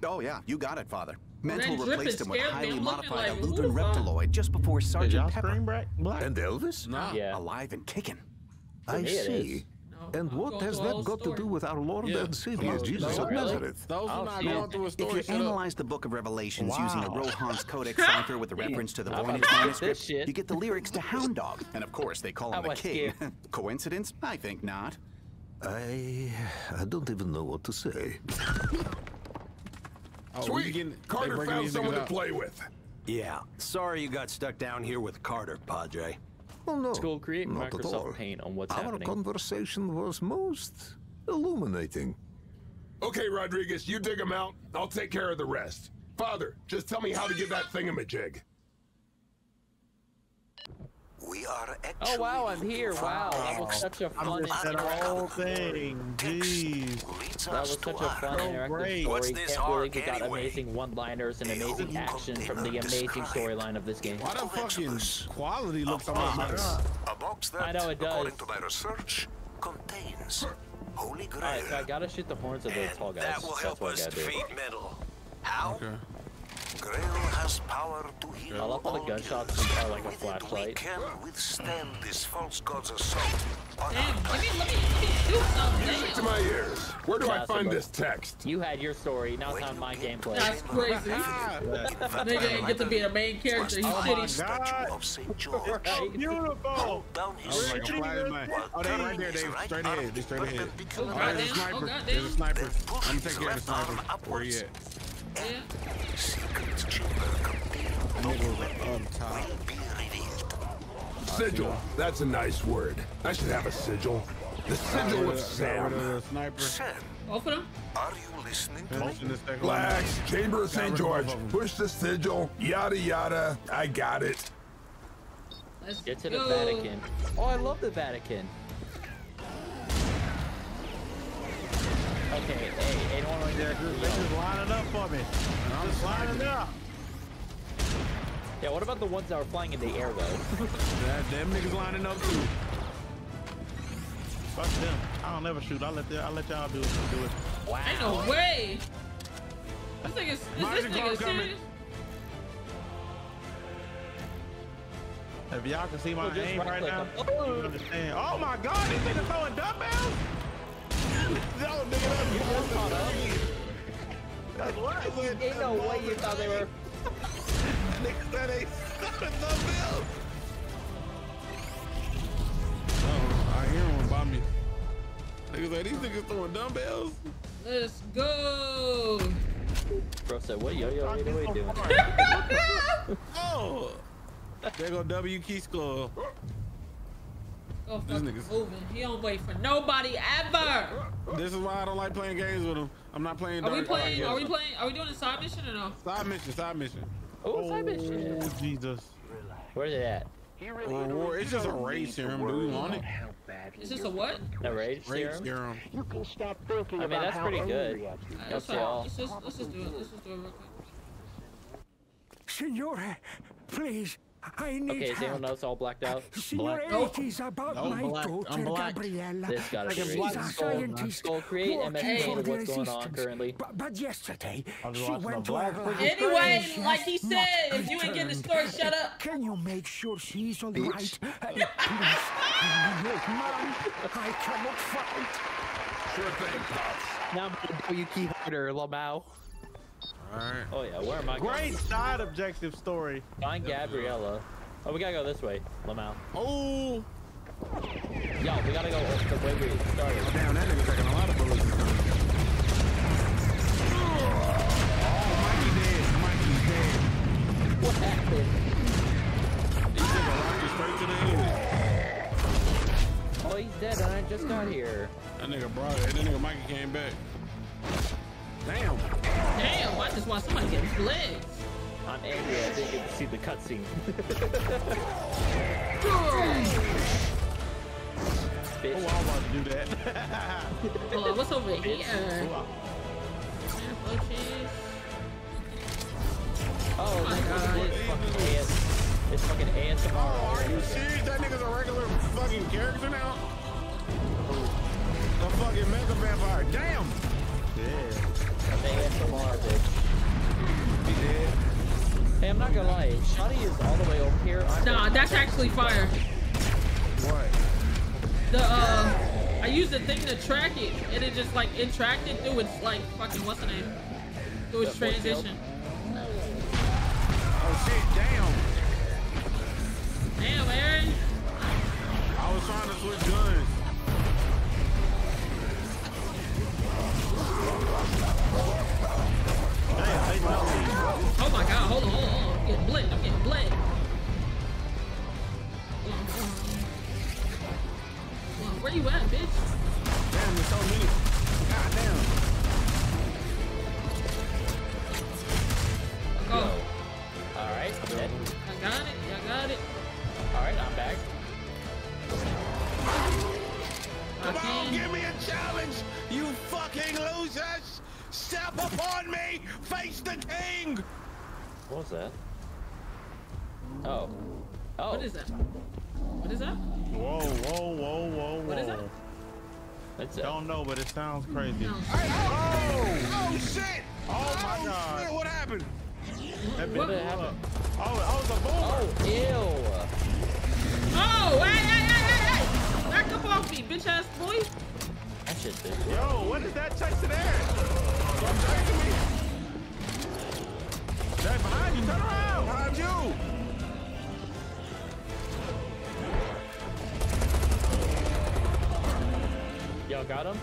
Oh, yeah. You got it, Father. Mental replaced him with highly modified like Lutheran reptiloid just before Sergeant Pepper. Black? And Elvis? No. Yeah. Alive and kicking. I see. No, and I'll what has that got story. to do with our Lord yeah. and Savior, oh, Jesus no, of really? Nazareth? Those oh, not going through a story. If you analyze the Book of Revelations wow. using a Rohan's Codex cipher with a reference to the Voynich Manuscript, you get the lyrics to Hound Dog. And of course, they call him the king. Coincidence? I think not. I... I don't even know what to say. Oh, Sweet! Getting, Carter found someone to play with. Yeah. Sorry you got stuck down here with Carter, Padre. Well, no. School create not Microsoft at all. Paint on what's Our happening. conversation was most illuminating. Okay, Rodriguez, you dig him out. I'll take care of the rest. Father, just tell me how to give that thingamajig. We are actually oh wow, I'm here. Wow, that was such a fun whole thing. Jeez. That was such a fun interactive story. Can't believe we got amazing one-liners and amazing action from the amazing storyline of this game. What a fucking quality looks like. A box that, I know it does. According to my research, contains Holy Grail. All right, so I gotta shoot the horns of those tall guys. That will help us defeat metal. How? Grail has power to heal. I love all the gunshots and fire like a flashlight. We can withstand this false god's assault. Damn, let me, let me, let me do something. Music to my ears. Where do yeah, I find this text? You had your story, now it's on my gameplay. That's crazy. Nigga ain't get to be the main character. He's shitty. Oh my god. Beautiful. Oh, they're right there, Dave. Straight ahead. They're straight ahead. Oh, there's a sniper. There's a sniper. I'm taking care of the sniper. Where he at? Yeah. Sigil. That's a nice word. I should have a sigil. The sigil of Sam. Sam. Open him. Are you listening to me? Blacks, Chamber of Saint George. Push the sigil. Yada yada. I got it. Let's get to the go. Vatican. Oh, I love the Vatican. Okay, hey, ain't one right there. They're just lining up for me. And I'm just lining up. Yeah, what about the ones that are flying in the air, though? that, them niggas lining up, too. Fuck them. I don't ever shoot. I'll let, the, I'll let y'all do it. Do it. Wow. Ain't no way. This thing is, is this thing is serious? If y'all can see my oh, aim right, right now, oh. you understand. Oh, my God. These niggas throwing dumbbells? No, nigga, that's what? Ain't no way you thought they were. Nigga, that ain't nothing else. Oh, I hear one by me. Niggas like, these niggas throwing dumbbells. Let's go. Bro said, what yo yo doing? doing? Oh, there go W key score. Oh, this nigga's moving. He don't wait for nobody ever. This is why I don't like playing games with him. I'm not playing. Are we playing? Are we playing? Are we doing a side mission or no? Side mission. Side mission. Oh, oh side mission. Jesus. Where's it at? Really oh, it's just a rage serum. Do we want it? It's just a what? A rage serum. serum. You can stop thinking I mean, that's pretty good. Right, that's all. Let's just, let's just do it. Let's just do it real quick. Senora, please. I need okay, is anyone else all blacked out? Black. Oh. About no, my black. daughter, I'm black. Gabriella. This gotta be real. Skull Create M S A what's resistance. going on currently. But, but yesterday, she went to her Anyway, like he said, if you returned. ain't getting the story, shut up. Can you make sure she's all Bitch. right? Uh, please, I cannot fight. Sure thing, Pops. Now I'm gonna you keep harder, Lamau. Alright. Oh yeah, where am I going? Great side objective story. Find Gabriella. Oh, we gotta go this way, Lamau. Oh! Yo, we gotta go the way we started. Oh, damn, that nigga's taking a lot of bullets. Oh, Mikey dead. Mikey's dead. What happened? He took a rocket straight to the head. Oh, he's dead, and I just got here. That nigga brought it. That nigga Mikey came back. Damn! Damn! I just want somebody to get his legs. I'm angry. I didn't get to see the cutscene. bitch. Oh, I want to do that. Hold on, what's over here? Oh, oh, oh my god. It's fucking ass. It's fucking ass tomorrow. Oh, are you serious? That nigga's a regular fucking character now? The fucking mega vampire. Damn! Yeah. That ass tomorrow, bitch. He dead. Hey, I'm not gonna lie. Shotty is all the way over here. I'm nah, that's actually fire. What? The, uh, I used the thing to track it, and it just, like, it tracked it through its, like, fucking, what's the name? Through its transition. Oh, shit, damn. Damn, Aaron. I was trying to switch guns. Damn, oh, my God, hold on, hold on, hold on. I'm getting blinked, I'm getting blinked. Where you at, bitch? Damn, there's so many. God damn. Oh. Alright, I'm dead. I got it, I got it. Alright, I'm back. Come I on, give me a challenge, you fucking losers! Step upon me! Face the king! What was that? Oh. Oh. What is that? What is that? Whoa, whoa, whoa, whoa, whoa. What is that? That's it. Don't know, but it sounds crazy. No. Hey, oh, oh, shit! Oh, oh my God. Shit, what happened? That what happened? Oh, oh, the boomer. Oh, ew. Oh, hey, hey, hey, hey, hey! Back up off me, bitch ass boy. That shit, bitch. Yo, what is that chasing there? Stop chasing me. That behind you, turn around. Behind you. Y'all got him?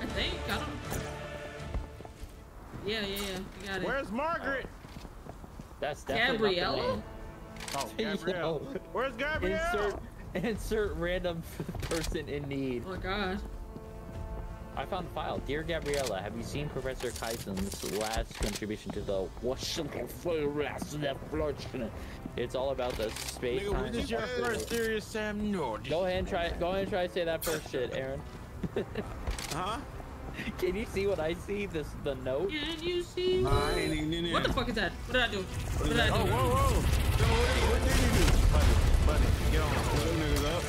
I think got him. Yeah, yeah, yeah. You got it. Where's Margaret? Oh. That's definitely Gabriella? Oh, Gabrielle. Yo. Where's Gabrielle? Insert, insert random person in need. Oh my God. I found the file. Dear Gabriella, have you seen Professor Kyson's last contribution to the Washington? It's all about the space. Nigga, time. This is your first serious Sam Nord. Go ahead and try go ahead and try to say that first shit, Aaron. Huh? Can you see what I see? This the note? Can you see? Uh, I ain't even in here. What the fuck is that? What did I do? What did I do? Oh, whoa, whoa! No, what did you do? Buddy, buddy, get on. Blow niggas up.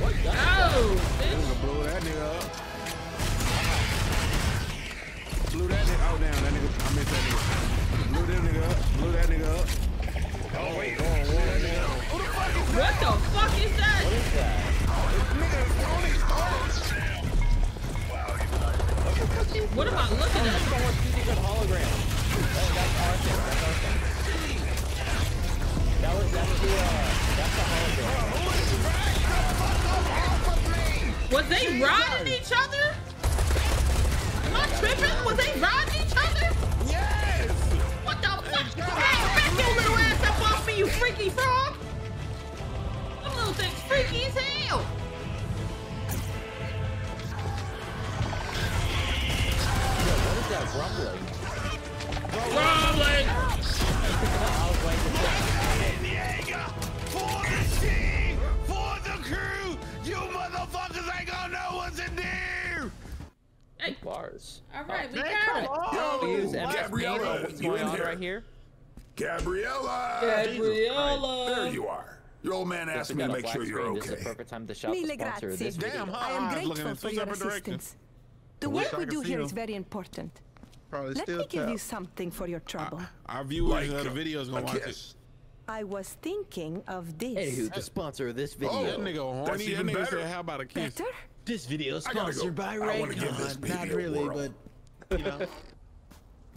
What? Oh, bitch! I'm gonna blow that nigga up. Blew that nigga. Oh, damn, that nigga. I missed that nigga. Blew that nigga up. Blew that nigga up. Oh wait, oh, whoa, that nigga. Who the fuck is that? What the fuck is that? What is that? What am I looking at? That was that was the that's the hologram. Was they riding each other? Am I tripping? Was they riding each other? Yes! What the fuck? Hey, back your little ass up off me, you freaky frog! Them little things freaky as hell! That rumbling. Rumbling! I'll wait a second. Nigga, for the team, for the crew, you motherfuckers ain't gonna know what's in there. Hey, bars. All right, oh, we got it. Oh, use Gabriella, what's going on right here? Gabriella. Gabriella. Right, there you are. Your old man asked me to make sure you're okay. This is the perfect time to shop the sponsor of this video. Damn, I am grateful for your assistance. The work we do here is very important. Probably Let still me give tell. you something for your trouble. I, our viewers like, of the video is going to watch this. I was thinking of this. Hey, the sponsor of this video. Oh, that nigga horny. That's even that nigga better. Said, how about a kiss? Better? This video is sponsored go. by Raycon. Not really, world. but, you know.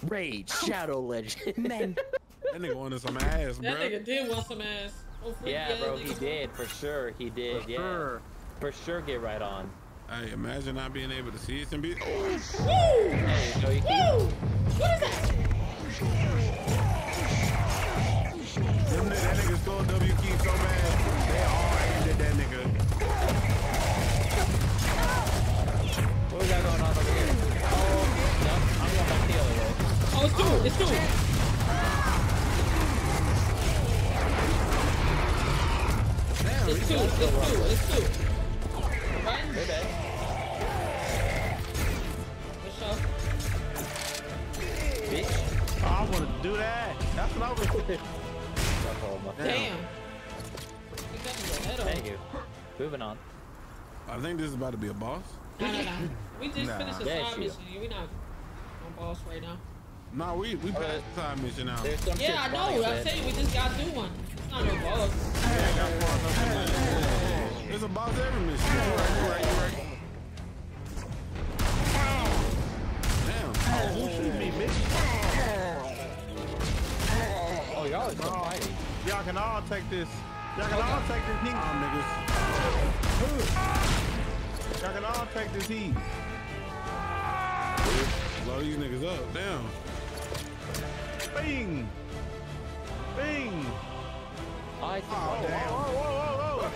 Rage, Shadow Legend. Man. That nigga wanted some ass, bro. That nigga did want some ass. Oh, yeah, bro, he did. For sure, he did. For yeah. sure. For sure, get right on. Hey, imagine not being able to see it and be. Oh. Woo! Hey, no, you can't. Woo! What is that? Them, that nigga's going W key so bad. They all aimed at that nigga. What we got going on over here? Oh, no, I'm going back the other way. Oh, it's two. Oh, it's two. Damn, it's, two. It's, two. it's two. It's two. It's two. We're dead. Push up. Bitch. I want to do that. That's what I was doing. Damn. Thank you. Moving on. I think this is about to be a boss. No, no, no. We just nah. finished the yeah, side mission. We're not on boss right now. No, nah, we, we passed right. the side mission now. Yeah, I know. I'm saying we just got to do one. It's not no boss. Yeah, got one. There's a boss every mission. Right, right, right. Damn. Who shoot me, bitch? Oh, y'all are so fighting. Y'all can all take this. Y'all can all take this heat. Oh, y'all can all take this heat. Blow these niggas up. Down. Bing. Bing. I oh, oh, damn. Whoa, whoa, whoa, whoa.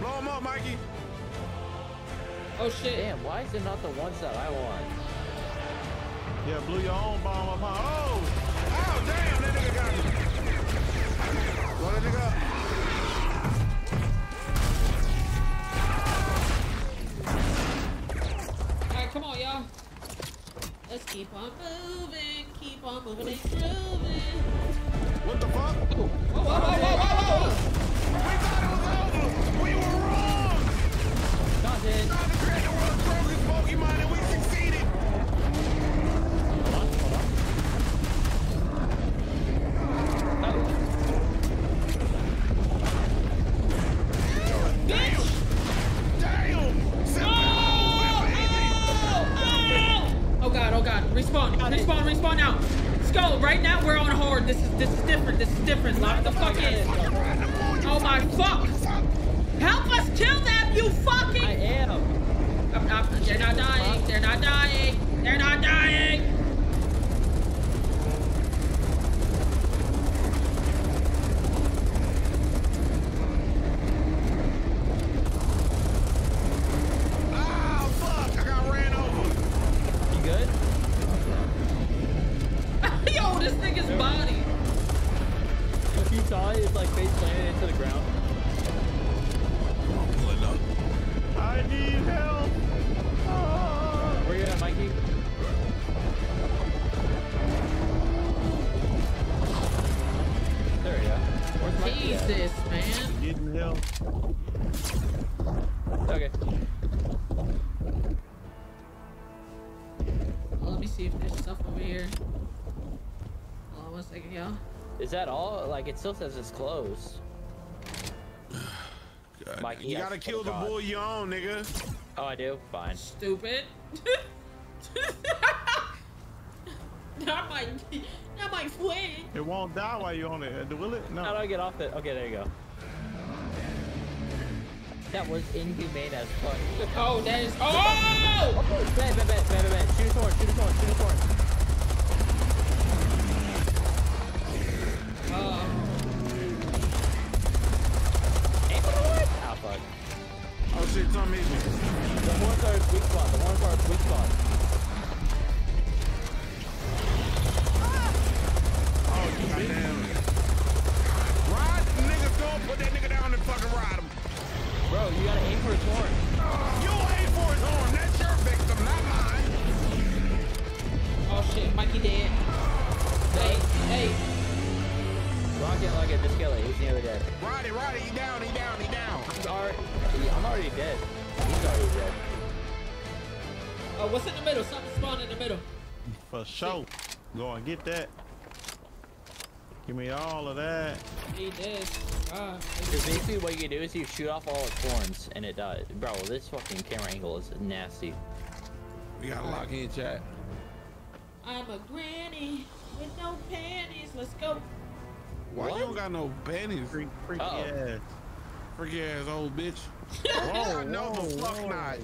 Blow them up, Mikey. Oh, shit. Damn, why is it not the ones that I want? Yeah, blew your own bomb up, huh? Oh! Oh, damn, that nigga got me. Blow that nigga up. Come on, y'all. Let's keep on moving, keep on moving and grooving. What the fuck? Whoa, whoa, whoa, whoa, whoa! We thought it was over! We were wrong! Not it. We tried to create the world's strongest Pokemon and we succeeded! Hold on, hold on. No. Bitch! Damn! Damn! Oh god, oh god, respawn, respawn, respawn now. Let's go, right now we're on hard. This is, this is different, this is different. Lock the fuck in. Oh my fuck. Help us kill them, you fucking. I am. I'm, I'm, they're not dying, they're not dying, they're not dying. Is that all? Like, it still says it's closed. Mikey, you gotta kill the bull you own, nigga. Oh, I do? Fine. Stupid. Not my, not my flame. It won't die while you're on it, will it? No. How do I get off it? Okay, there you go. That was inhumane as fuck. Oh, that is. Oh! Oh! Bad, bad, bad, bad, bad. Shoot a sword, shoot a sword, shoot a sword. Uh, oh, fuck. Oh shit, it's on me. The ones are its weak spot, the ones are its weak spot. Ah. Oh, you goddamn. Ride the nigga, go put that nigga down and fucking ride him. Bro, you gotta aim for his horn. Uh, you aim for his horn, that's your victim, not mine. Oh shit, Mikey dead. Hey, hey. Lock it, lock it, just kill it, he's nearly dead. Roddy, Roddy, he down, he down, he down. I'm already, I'm already dead. He's already dead. Oh, what's in the middle? Something spawned in the middle. For sure. Go and get that. Give me all of that. He did. Ah. Because basically what you do is you shoot off all its horns and it dies. Bro, this fucking camera angle is nasty. We gotta lock in, chat. I'm a granny with no panties. Let's go. Why what? You don't got no panties? Freak, freaky uh -oh. ass. Freaky ass old bitch. Whoa, no, the fuck not.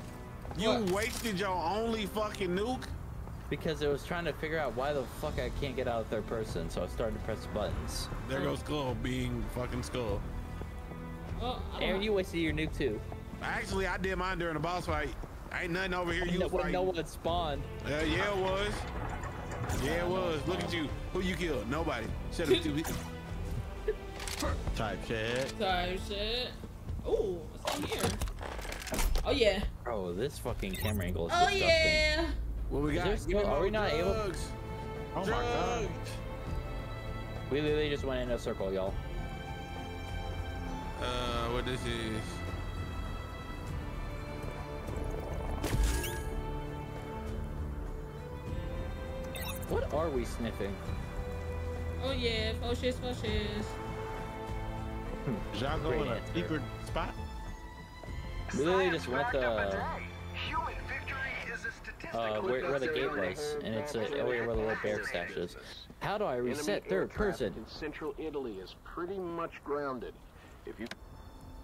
You what? Wasted your only fucking nuke? Because I was trying to figure out why the fuck I can't get out of third person, so I started to press buttons. There goes Skull being fucking Skull. Well, Aaron, you wasted your nuke too. Actually, I did mine during the boss fight. Ain't nothing over here you fighting. No one spawned. Uh, yeah, it was. Yeah, it was. Look at you. Who you killed? Nobody. Shut up, stupid. Type shit. Type shit. Ooh, what's in here? Oh yeah. Bro, this fucking camera angle is oh, disgusting. Yeah. Well, we got. Still, are we drugs. not able? Oh drugs. my god. We literally just went in a circle, y'all. Uh, what this is? What are we sniffing? Oh yeah, foshes, foshes. Y'all go in a secret spot? We literally just went the. Uh, uh, where, where the gate was, and it's an area where the little bear stash is. How do I reset third person? In Central Italy is pretty much grounded. If you.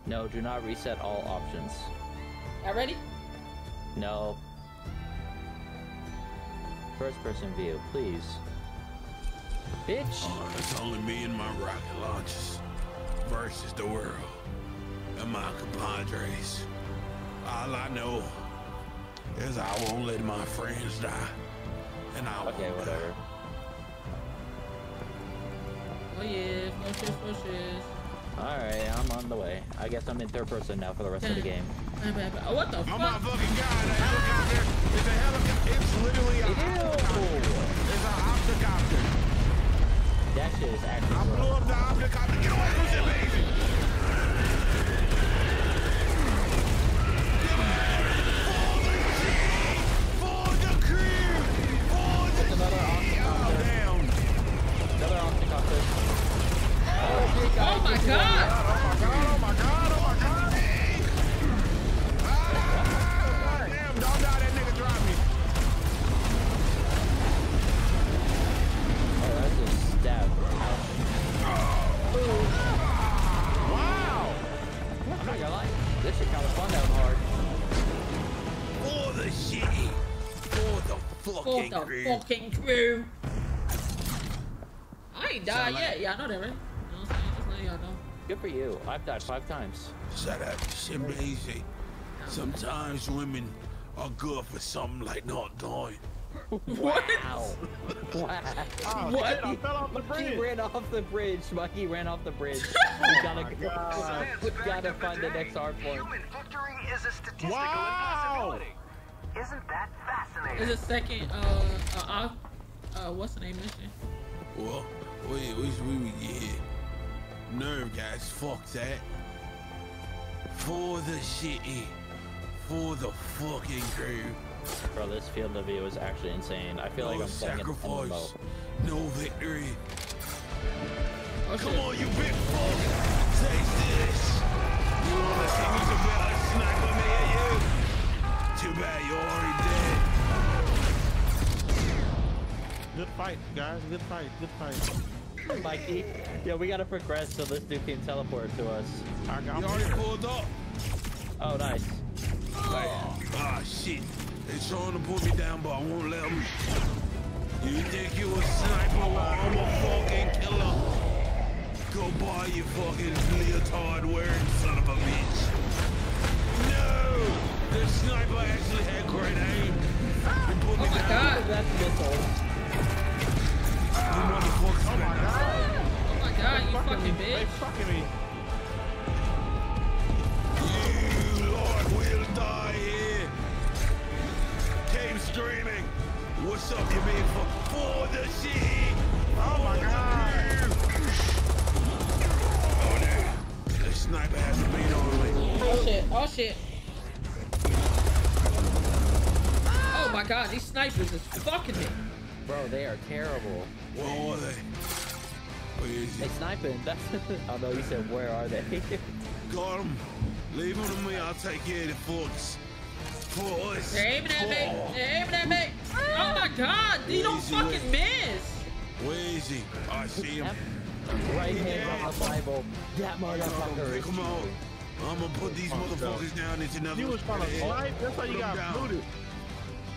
No, do not reset all options. Y'all ready? No. First person view, please. Bitch! Oh, it's only me and my rocket launches versus the world and my compadres. All I know is I won't let my friends die, and I okay, won't whatever. Die. Oh yeah, pushes, pushes. All right, I'm on the way. I guess I'm in third person now for the rest of the game. Oh, what the fuck? Oh my fucking god! A helicopter! It's a helicopter! It's literally a helicopter! It's an opticopter! That shit is actually. I blew up the opticopter! Get away from shit, baby! Get away! For the cream! For the cream! For the cream! Another opticopter! Oh, damn! Another opticopter! Oh, oh my god! Oh my god! Oh my god! Oh my god! Don't die, that nigga dropped me. Oh, that's a stab, bro. Oh. Oh. Wow. What? I'm not gonna lie. This shit kind of fun down hard. For the shitty. For the fucking crew. For the crew. fucking crew. I ain't died yet. Yeah, I know that, right? You know what I'm saying? Just let y'all know. Good for you. I've died five times. Shut up. Shit amazing. Sometimes women are good for something like not dying. What? Wow. Wow. Oh, what? Shit, I fell off the bridge. He ran off the bridge. Mikey ran off the bridge. We gotta, oh uh, we gotta find the, the next hard point. Human victory is a statistical wow. impossibility. Isn't that fascinating? There's a second, uh, uh, uh, uh what's the name of this thing? Well, wait, we would get hit. Nerve guys, fuck that. For the shitty. For the fucking crew. Bro, this field of view is actually insane. I feel no like I'm sacrifice, no victory. Oh, come shit. on, you big fuck! Taste this. You wanna see me so bad? I snipe me at you. Too bad you're already dead. Good fight, guys. Good fight. Good fight. Mikey, yo, we gotta progress so this dude can teleport to us. I got you already pulled up. Oh, nice. Oh, oh shit, they're trying to put me down, but I won't let them. You think you a sniper while I'm a fucking killer? Go buy your fucking leotard wearing son of a bitch. No! The sniper actually had great aim. And put me oh my down. god, that's missile. You motherfuckers, oh my god. Oh my god, you fucking, fucking bitch. They fucking me. We'll die here. Came screaming. What's up, you mean for, for the sea? Oh my god. Oh no. The sniper has a beat on me. Oh shit. Oh shit. Oh my god, these snipers is fucking me. Bro, they are terrible. Where are they? Where is they sniping. That's oh no, you said where are they? Got them. Leave them to me, I'll take care of the folks. For us. They're aiming at me. They're aiming at me. Oh my god, you don't fucking miss. Where is he? I see him. Right hand on the Bible. That motherfucker. Come on. I'm gonna put these motherfuckers down into another one. You was trying to slide? That's how you got booted.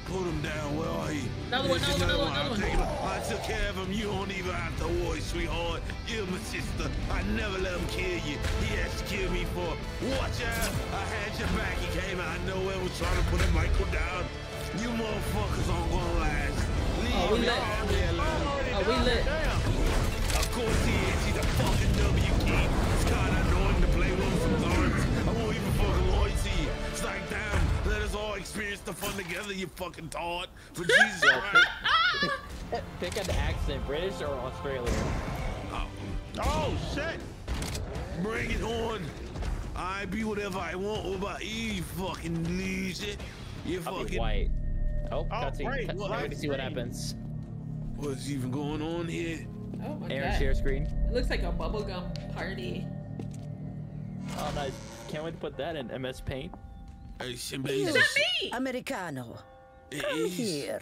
Put him down. Where are you? Another one, another one, another one. Another one. I took care of him. You don't even have to worry, sweetheart. You're my sister. I never let him kill you. He has to kill me for. Watch out. I had your back. He came out. I know I was trying to put a Michael down. You motherfuckers aren't going to last. Leave oh, we lit. Oh, we lit. Of course he is. He's a fucking W king. It's kind of annoying to play with some arms. I won't even fucking loyalty. It's like, damn. the fun together, you fucking tart. For Jesus Christ. Pick, pick an accent, British or Australian. Oh, oh shit! Bring it on. I be whatever I want. What about you, fucking lazy? You fucking be white. Oh, that's oh, it. Let me see what happens. What's even going on here? Oh my Aaron, god. Share screen. It looks like a bubblegum party. Oh nice. Can't wait to put that in M S Paint. It's amazing. Is that me? Americano. It Come is. here.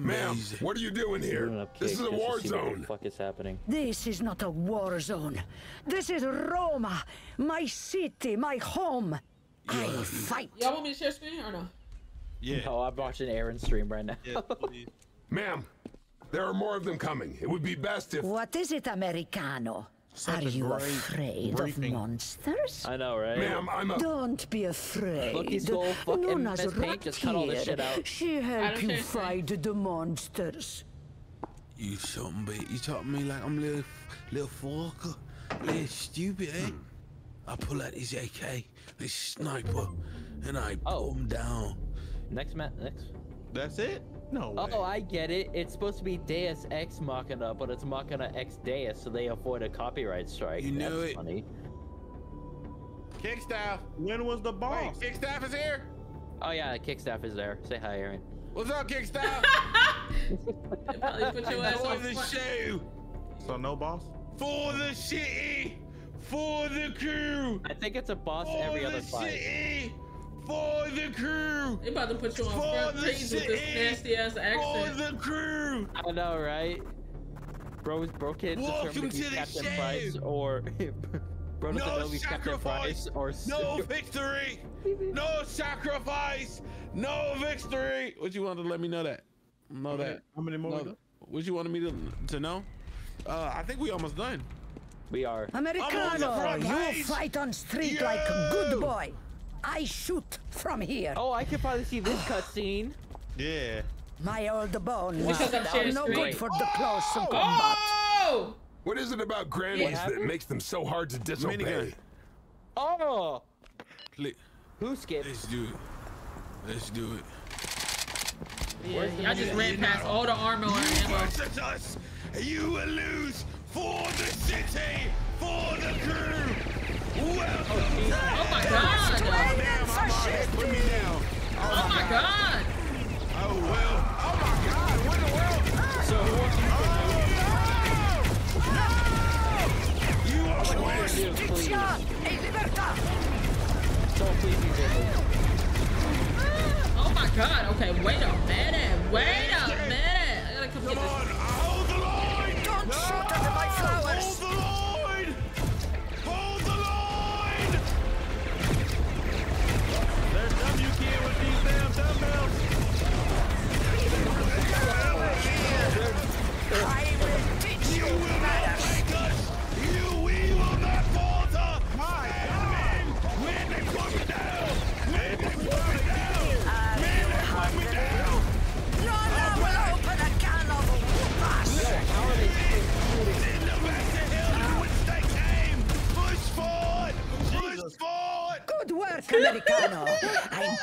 Ma'am, what are you doing here? This is a war zone. What the fuck is happening? This is not a war zone. This is Roma, my city, my home. Yeah. I fight. Y'all want me to share screen or no? Yeah. No, I'm watching Aaron's stream right now. Yeah, ma'am, there are more of them coming. It would be best if. What is it, Americano? Such are you afraid briefing. of monsters? I know, right? Ma'am, I'm a... Don't be afraid. Nuna's right just cut all this shit out. She helped you fight the monsters. You something, bitch. You talking to me like I'm little, little forker? Little stupid, eh? I pull out his A K, this sniper, and I oh. bomb down. Next map, next. That's it? No way. Oh, I get it. It's supposed to be Deus Ex Machina, but it's Machina X Deus, so they avoid a copyright strike. You knew That's it. funny. Kickstaff, when was the boss? Wait, Kickstaff is here? Oh yeah, Kickstaff is there. Say hi, Aaron. What's up, Kickstaff? For the show. So no boss? For the city. For the crew. I think it's a boss for every other fight. City. For the crew! They about to put you on front page with this nasty ass accent. For the crew! I know, right? Bro, bro can't determine if he's Captain Price or... Bro doesn't know if he's Captain Price or... No victory! No sacrifice! No victory! What you wanted to let me know that? Know that. How many more? Know, what you wanted me to, to know? Uh, I think we almost done. We are. Americano, you fight on street yeah. like a good boy. I shoot from here. Oh, I can probably see this cutscene. Yeah. My old bones are no good for the close combat. Oh! What is it about grandmas yeah. that makes them so hard to disobey? Oh! Who skipped? Let's do it. Let's do it. Yeah, y'all just ran past all the armor and ammo. You versus us, you will lose for the city, for the crew. Welcome. Oh, oh my god! Put me down. Oh my god! Oh well. Oh my god! What the world? So what do you think? You are the worst. Don't please me, Jimmy. Oh my god! Okay, wait a minute. Wait a minute. I gotta come get this. Come on! Hold the line! Don't shoot under my flowers! Hold the line! With these damn dumbbells. I will teach you, you will not make us. You, we will not falter. My men, when they put me down, when they put me down, when they put me down. No, no, we'll open a can of whoopers. Send them back to hell, you would take aim. Push forward, push forward. Good work, Americano. I'm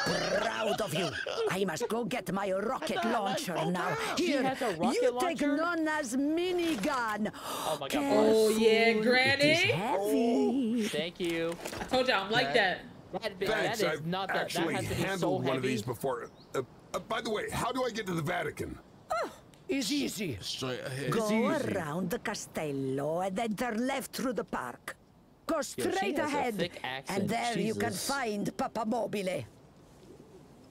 proud of you. I must go get my rocket launcher now. Here, you take Nonna's minigun. Oh my god. Oh yeah, Granny. It is heavy. Oh, thank you. I told y'all I'm like that. That, that, that is I've not that. That has to be handled so one heavy. of these before. Uh, uh, by the way, how do I get to the Vatican? Oh, it's easy. Straight ahead. Go it's easy. around the Castello and then turn left through the park. Go straight Yo, ahead, and there Jesus. you can find Papa Mobile.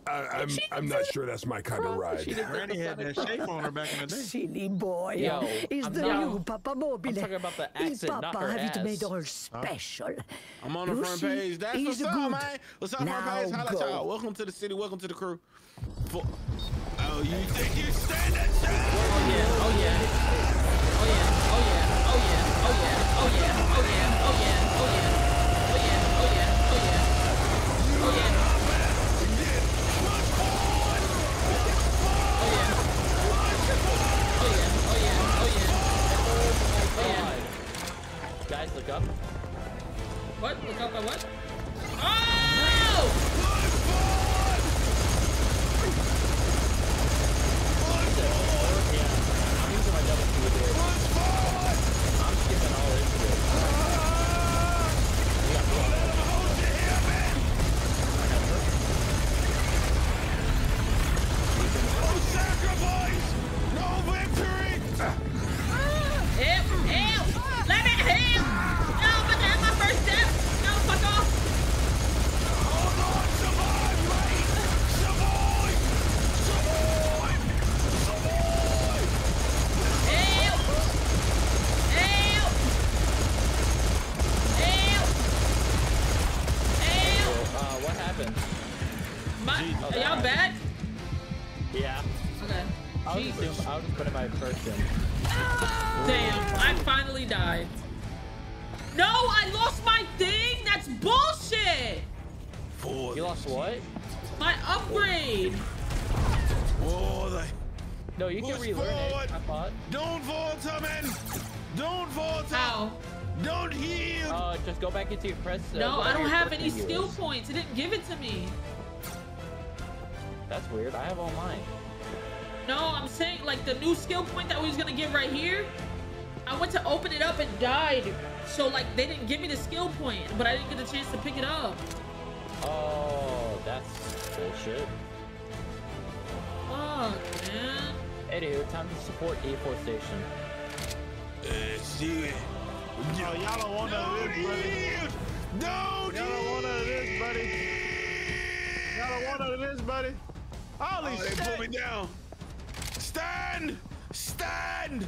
Uh, I'm, I'm not sure that's my kind of ride. She already had that shape on her back in the day. Silly boy. Yo, is I'm the not, new Papa Mobile. I'm talking about the accent, Papa not her have ass. it made all special. I'm on the front page. That's what's good. up, man. What's up, front page? Holla y'all. Welcome to the city. Welcome to the crew. For oh, you think you stand a chance? Oh, yeah. Oh, yeah. Oh, yeah. Oh, yeah. Oh yeah, oh yeah, oh yeah, oh yeah, oh yeah, oh yeah, oh yeah, oh yeah, oh yeah, oh yeah. Oh yeah. Guys, look up. What? Look up by what? Oh! literally died. No, I lost my thing. That's bullshit. You lost what? My upgrade. Oh, they... No, you can relearn it, I thought. Don't fall, Tommen. Don't fall, Tommen. Don't heal. Uh, just go back into your press. Uh, no, I don't have any skill points. It didn't give it to me. That's weird. I have all mine. No, I'm saying like the new skill point that we was gonna give right here. I went to open it up and died. So like they didn't give me the skill point, but I didn't get a chance to pick it up. Oh, that's bullshit. Fuck, man. Anywho, time to support E four station. Let's do it. Oh, y'all don't want none of this, buddy. Y'all don't want none of this, buddy. Y'all don't want none of this, buddy. Holy shit. They put me down. Stand! Stand!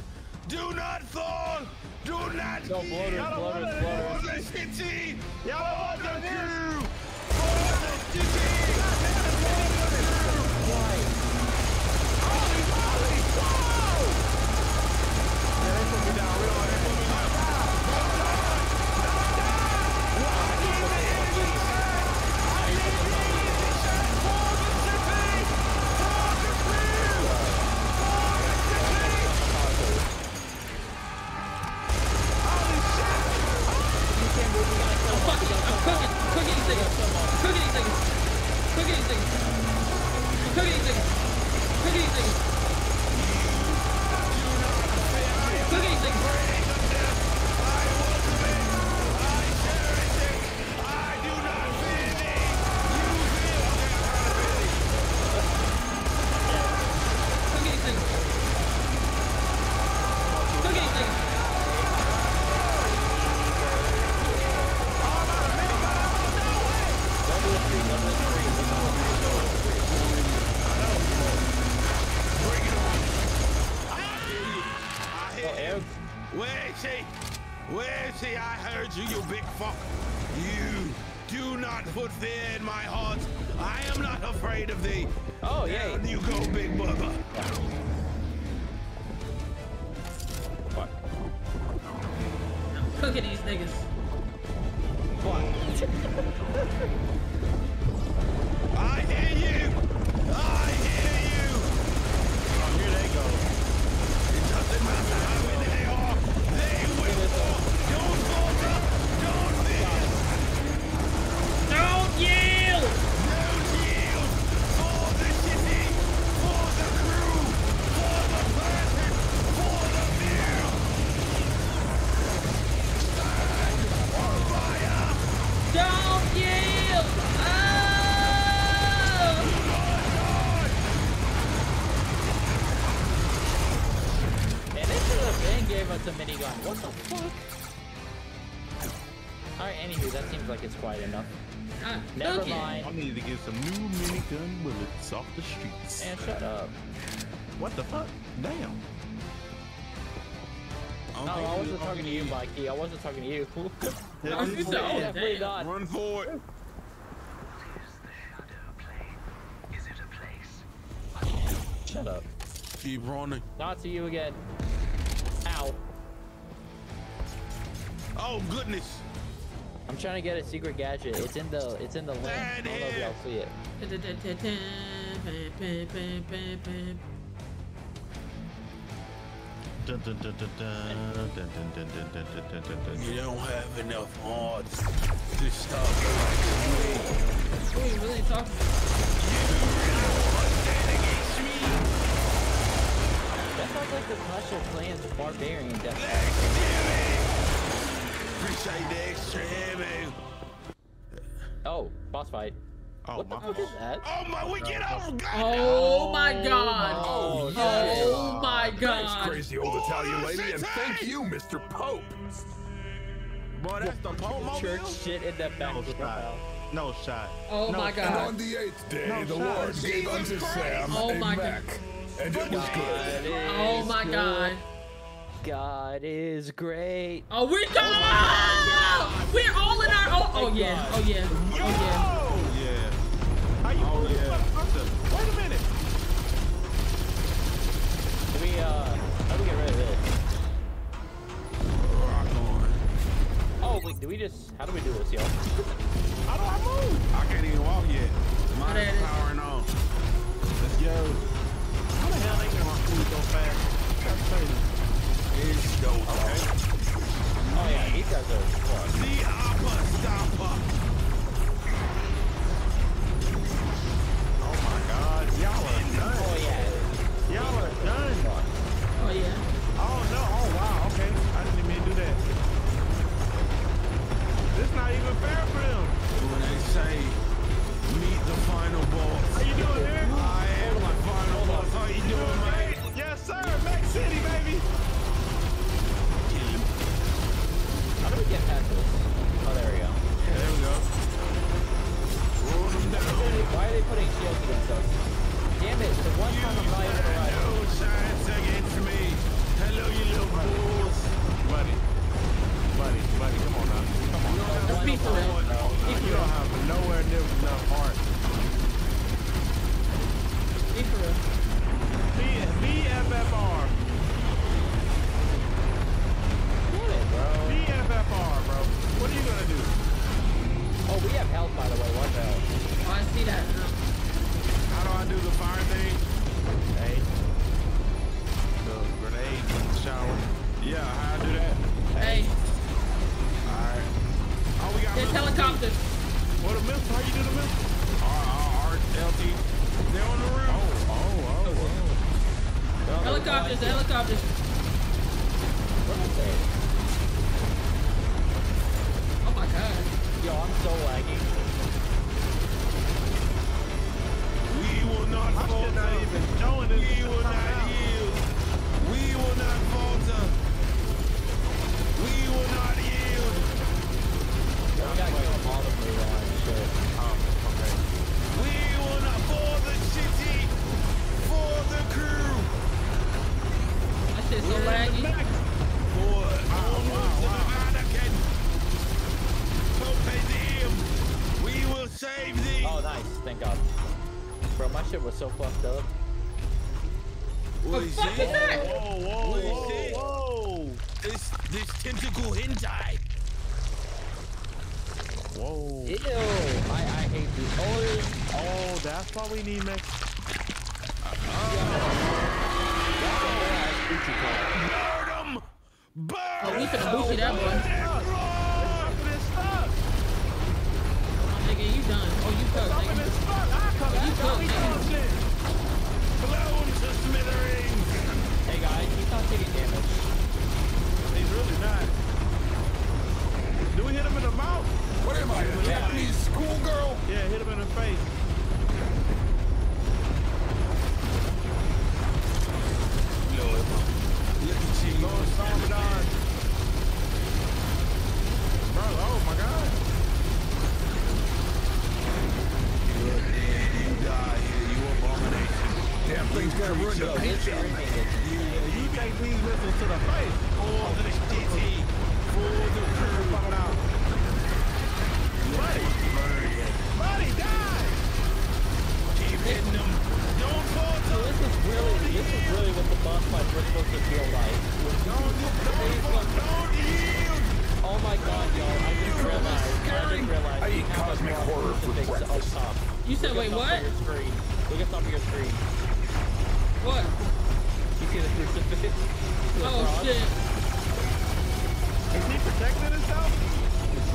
Do not fall! Do not fall! Y'all don't want none of this. Y'all don't want none of this. Holy, holy, whoa! Yeah, they put me down real hard. I wasn't talking to you. No, you definitely not. Run for it. Shut up. Keep running. Not to you again. Ow. Oh goodness. I'm trying to get a secret gadget. It's in the. It's in the link. I don't know if y'all see it. You don't have enough hearts to stop like me. Wait, really talking? You really want that against me? That sounds like the Clash of Clans Barbarian death. Let's do it! Appreciate the extra ammo. Oh, boss fight. Oh, what the fuck is that? Oh my, we get over. Oh my god. Oh, oh my god. That's crazy old Italian lady, and thank you, Mister Pope. Boy, that's the Pope church shit in that back. No shot. Oh my god. And on the eighth day, the Lord gave unto Sam a Mac, and it was good. Oh my god. God is great. Oh, we got. We're all in our. Oh, oh yeah. Oh yeah. Oh yeah. Oh, yeah. Wait a minute. Let me, uh, let me get rid of this. Wait, do we just, how do we do this, y'all? How do I move? I can't even walk yet. Mine's powering on. Let's go. How the hell they gonna move so fast? That's crazy. It's so fast. Oh yeah, these guys are fun. The Abba Stopper. Oh my god, y'all are done. Oh yeah. Y'all are done. Oh yeah. Oh no, oh wow, okay. I didn't even mean to do that. This not even fair for them. When they say, meet the final boss. How you doing, man? I am my final boss. How you doing, mate? Yes, sir. Mac City, baby. How do we get past this? Oh, there we go. Yeah, there we go. Roll them down. Why are they putting shields against us? Damn it, the one you time I'm lying to the right. Hello, shines against me. Hello, you little fools. Buddy. Buddy, buddy, come on now. Come on. You don't have no heart. No, no. You don't have nowhere near enough heart. Be for real. B F F R. B F F R, bro. What are you gonna do? Oh, we have health, by the way. What the hell? Oh, I see that. How do I do the fire thing? Hey. The grenade shower. Yeah, how do I do that? Hey. Alright. Oh, we got this helicopter. What a missile? How you do the missile? R R L T. They're on the roof. Oh, oh, oh, oh. Helicopters, helicopters. What is that? Oh my god. Yo, I'm so laggy. We will not falter. Not even showing this. We will not yield. We will not falter. We will not yield. Yo, we gotta kill them all the way around and shit. Oh, okay. We will not for the city. For the crew. That shit's so laggy. For almost the Vatican. We will save thee. Oh, nice. Thank God. Bro, my shit was so fucked up. What the fuck is that? Whoa, whoa, whoa, whoa, whoa. This, this tentacle hentai. Whoa. Ew. I, I hate this. Oh, oh, that's why we need Mex. Uh, oh. Burn him. Burn him. Oh, we can booty that one. Nigga, you done. Oh, you cooked, nigga. You cooked, nigga. Blown to smithereens. Hey, guys, he's not taking damage. He's really not. Do we hit him in the mouth? What am I, a Japanese schoolgirl? Yeah, hit him in the face. Lord, look at you. Lord, Salvador. Bro, oh, my God. Die here, you abomination. Damn thing's gonna ruin the picture. You take these missiles to the face. For the city. For the curve. Buddy. Buddy, die! Keep hitting them. Don't fall to this is really, this is really what the boss fight we're supposed to feel like. Don't, don't, don't yield! Oh my god, y'all, I just realized, I just realized. I eat cosmic horror for breakfast. You said, wait, what? Look at the top of your screen. What? You see the crucifix? Oh, shit. Is he protecting himself?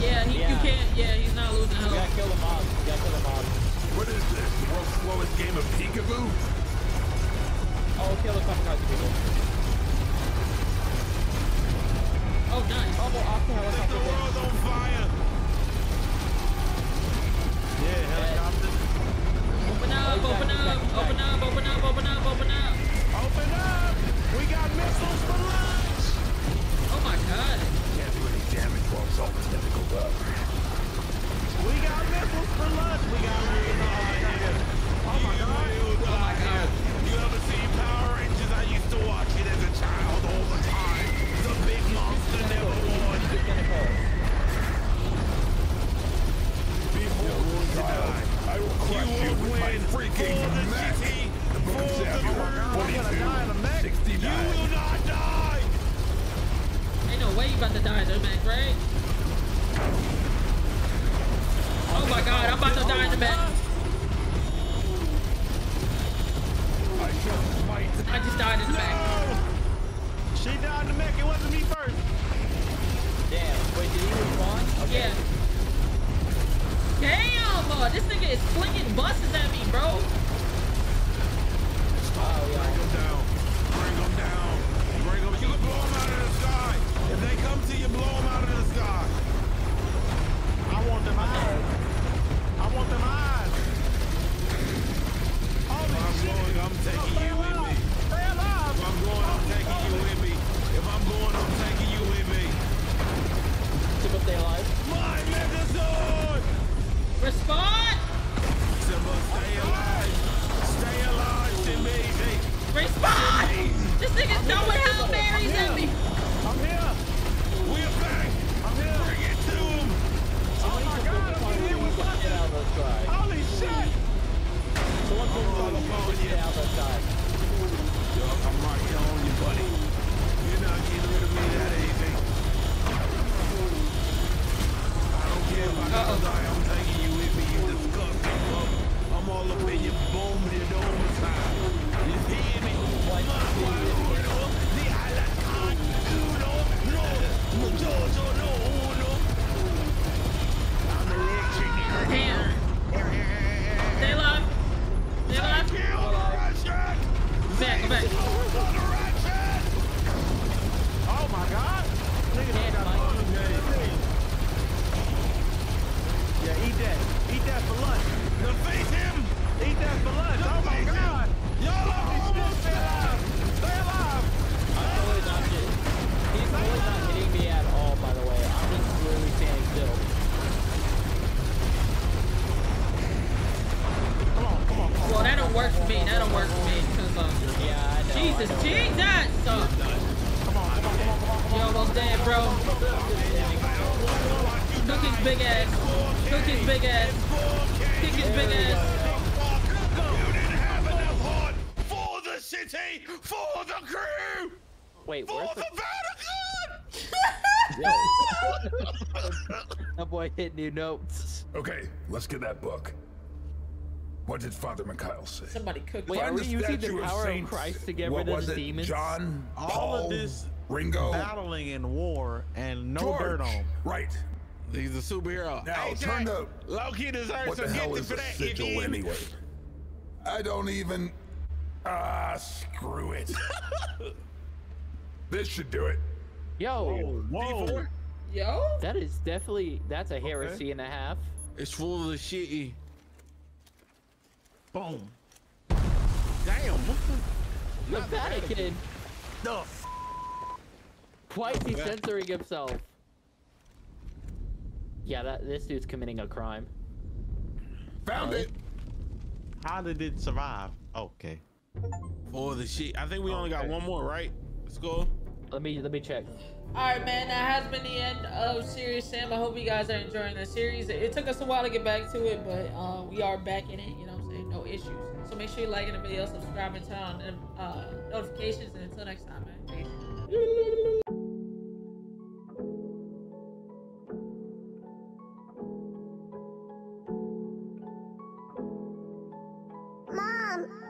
Yeah, he, yeah. You can't, yeah, he's not losing health. You gotta kill the mob. You gotta kill the mob. What is this? The world's slowest game of peekaboo? Oh, kill a couple kinds of people. Oh, nice. Oh, well, off the helicopter. The world's on fire. Yeah, helicopter. Open up, open up, open up, open up, open up, open up. Open up! We got missiles for lunch! Oh my god. Can't do any damage while Salton's never go up. We got missiles for lunch! We got missiles for lunch! Oh my god! Oh my god! You ever seen Power Rangers? I used to watch it as a child all the time. The big monster never won. Behold the die. I will crush you, you with my freaking Mac. The book of Samuel, twenty-two, sixty-nine. You will not die! Ain't no way you about to die though, Mac, right? I Oh my God, I'm about to die in the back. I shall fight. I just died in the no. back. She died in the back. It wasn't me first. Damn. Wait, did he respond? Okay. Yeah. Damn, uh, this nigga is flinging buses at me, bro. Oh, yeah. Bring him down. Bring him down. Bring him. You can blow him out of the sky. If they come to you, blow him out of the sky. I want them eyes. I want them eyes. Holy if I'm shit. going, I'm taking oh, you with me. Stay alive. If I'm going, I'm taking oh, you oh. with me. If I'm going, I'm taking you with me. Keep up their life. My Mendozord! Respond! Simba, stay alive. Stay alive to me. Respond! This nigga's throwing Hail Marys at me. I'm here. We're back. I'm here. Bring it to him. Oh my God, I'm in here with my shit. Holy shit! So what's going on? Get out of side. Yo, I'm right here on you, buddy. You're not getting rid of me that easy. I don't care if I gotta die. I'm taking you with me. You disgusting fuck. I'm all up in your boom and your overtime. You hear me? My uno, the island con uno, no, no, Jojo, no, uno. I'm the red chicken. Damn. Stay alive. Stay alive. Thank you, the ratchet. Back, back. Oh my God. Nigga, I got fun today. Yeah, eat that. Eat that for lunch. Defeat him. Eat that for lunch. Defeat oh my him. God. Yo, holy shit, stay alive. Stay alive. I'm totally not hitting. He's really not hitting me at all, by the way. I'm just really standing still. Come on, come on, come on. Well, that don't work for me. That don't work for me. Cause, um, yeah, I know. Jesus, I know. Jesus. So, come on, come on, come on, come on. You're almost dead, bro. Cook his big ass. Cook his big ass. Kick his big ass. You didn't have enough heart for the city, for the crew. Wait, for the Vatican. That boy hit new notes. Okay, let's get that book. What did Father Mikhail say? Somebody cook. Wait, are we using the power of Christ to get rid of the demons? John, all of this. Ringo. Battling in war and no George. Bird on. Right. He's a superhero. Now hey, turn the Loki deserves some gifted for that. Sigil anyway. I don't even. Ah, uh, screw it. This should do it. Yo. Whoa. Whoa. Yo. That is definitely. That's a heresy okay. and a half. It's full of the shitty. Boom. Damn. The Vatican. The. F Why is he censoring himself? Yeah, that this dude's committing a crime. Found it. How did it survive? Okay. Oh, the shit. I think we okay. only got one more, right? Let's go. Let me let me check. All right, man. That has been the end of Serious Sam. I hope you guys are enjoying the series. It took us a while to get back to it, but uh, we are back in it. You know what I'm saying? No issues. So make sure you like the video, subscribe, and turn on uh, notifications. And until next time, man. Peace.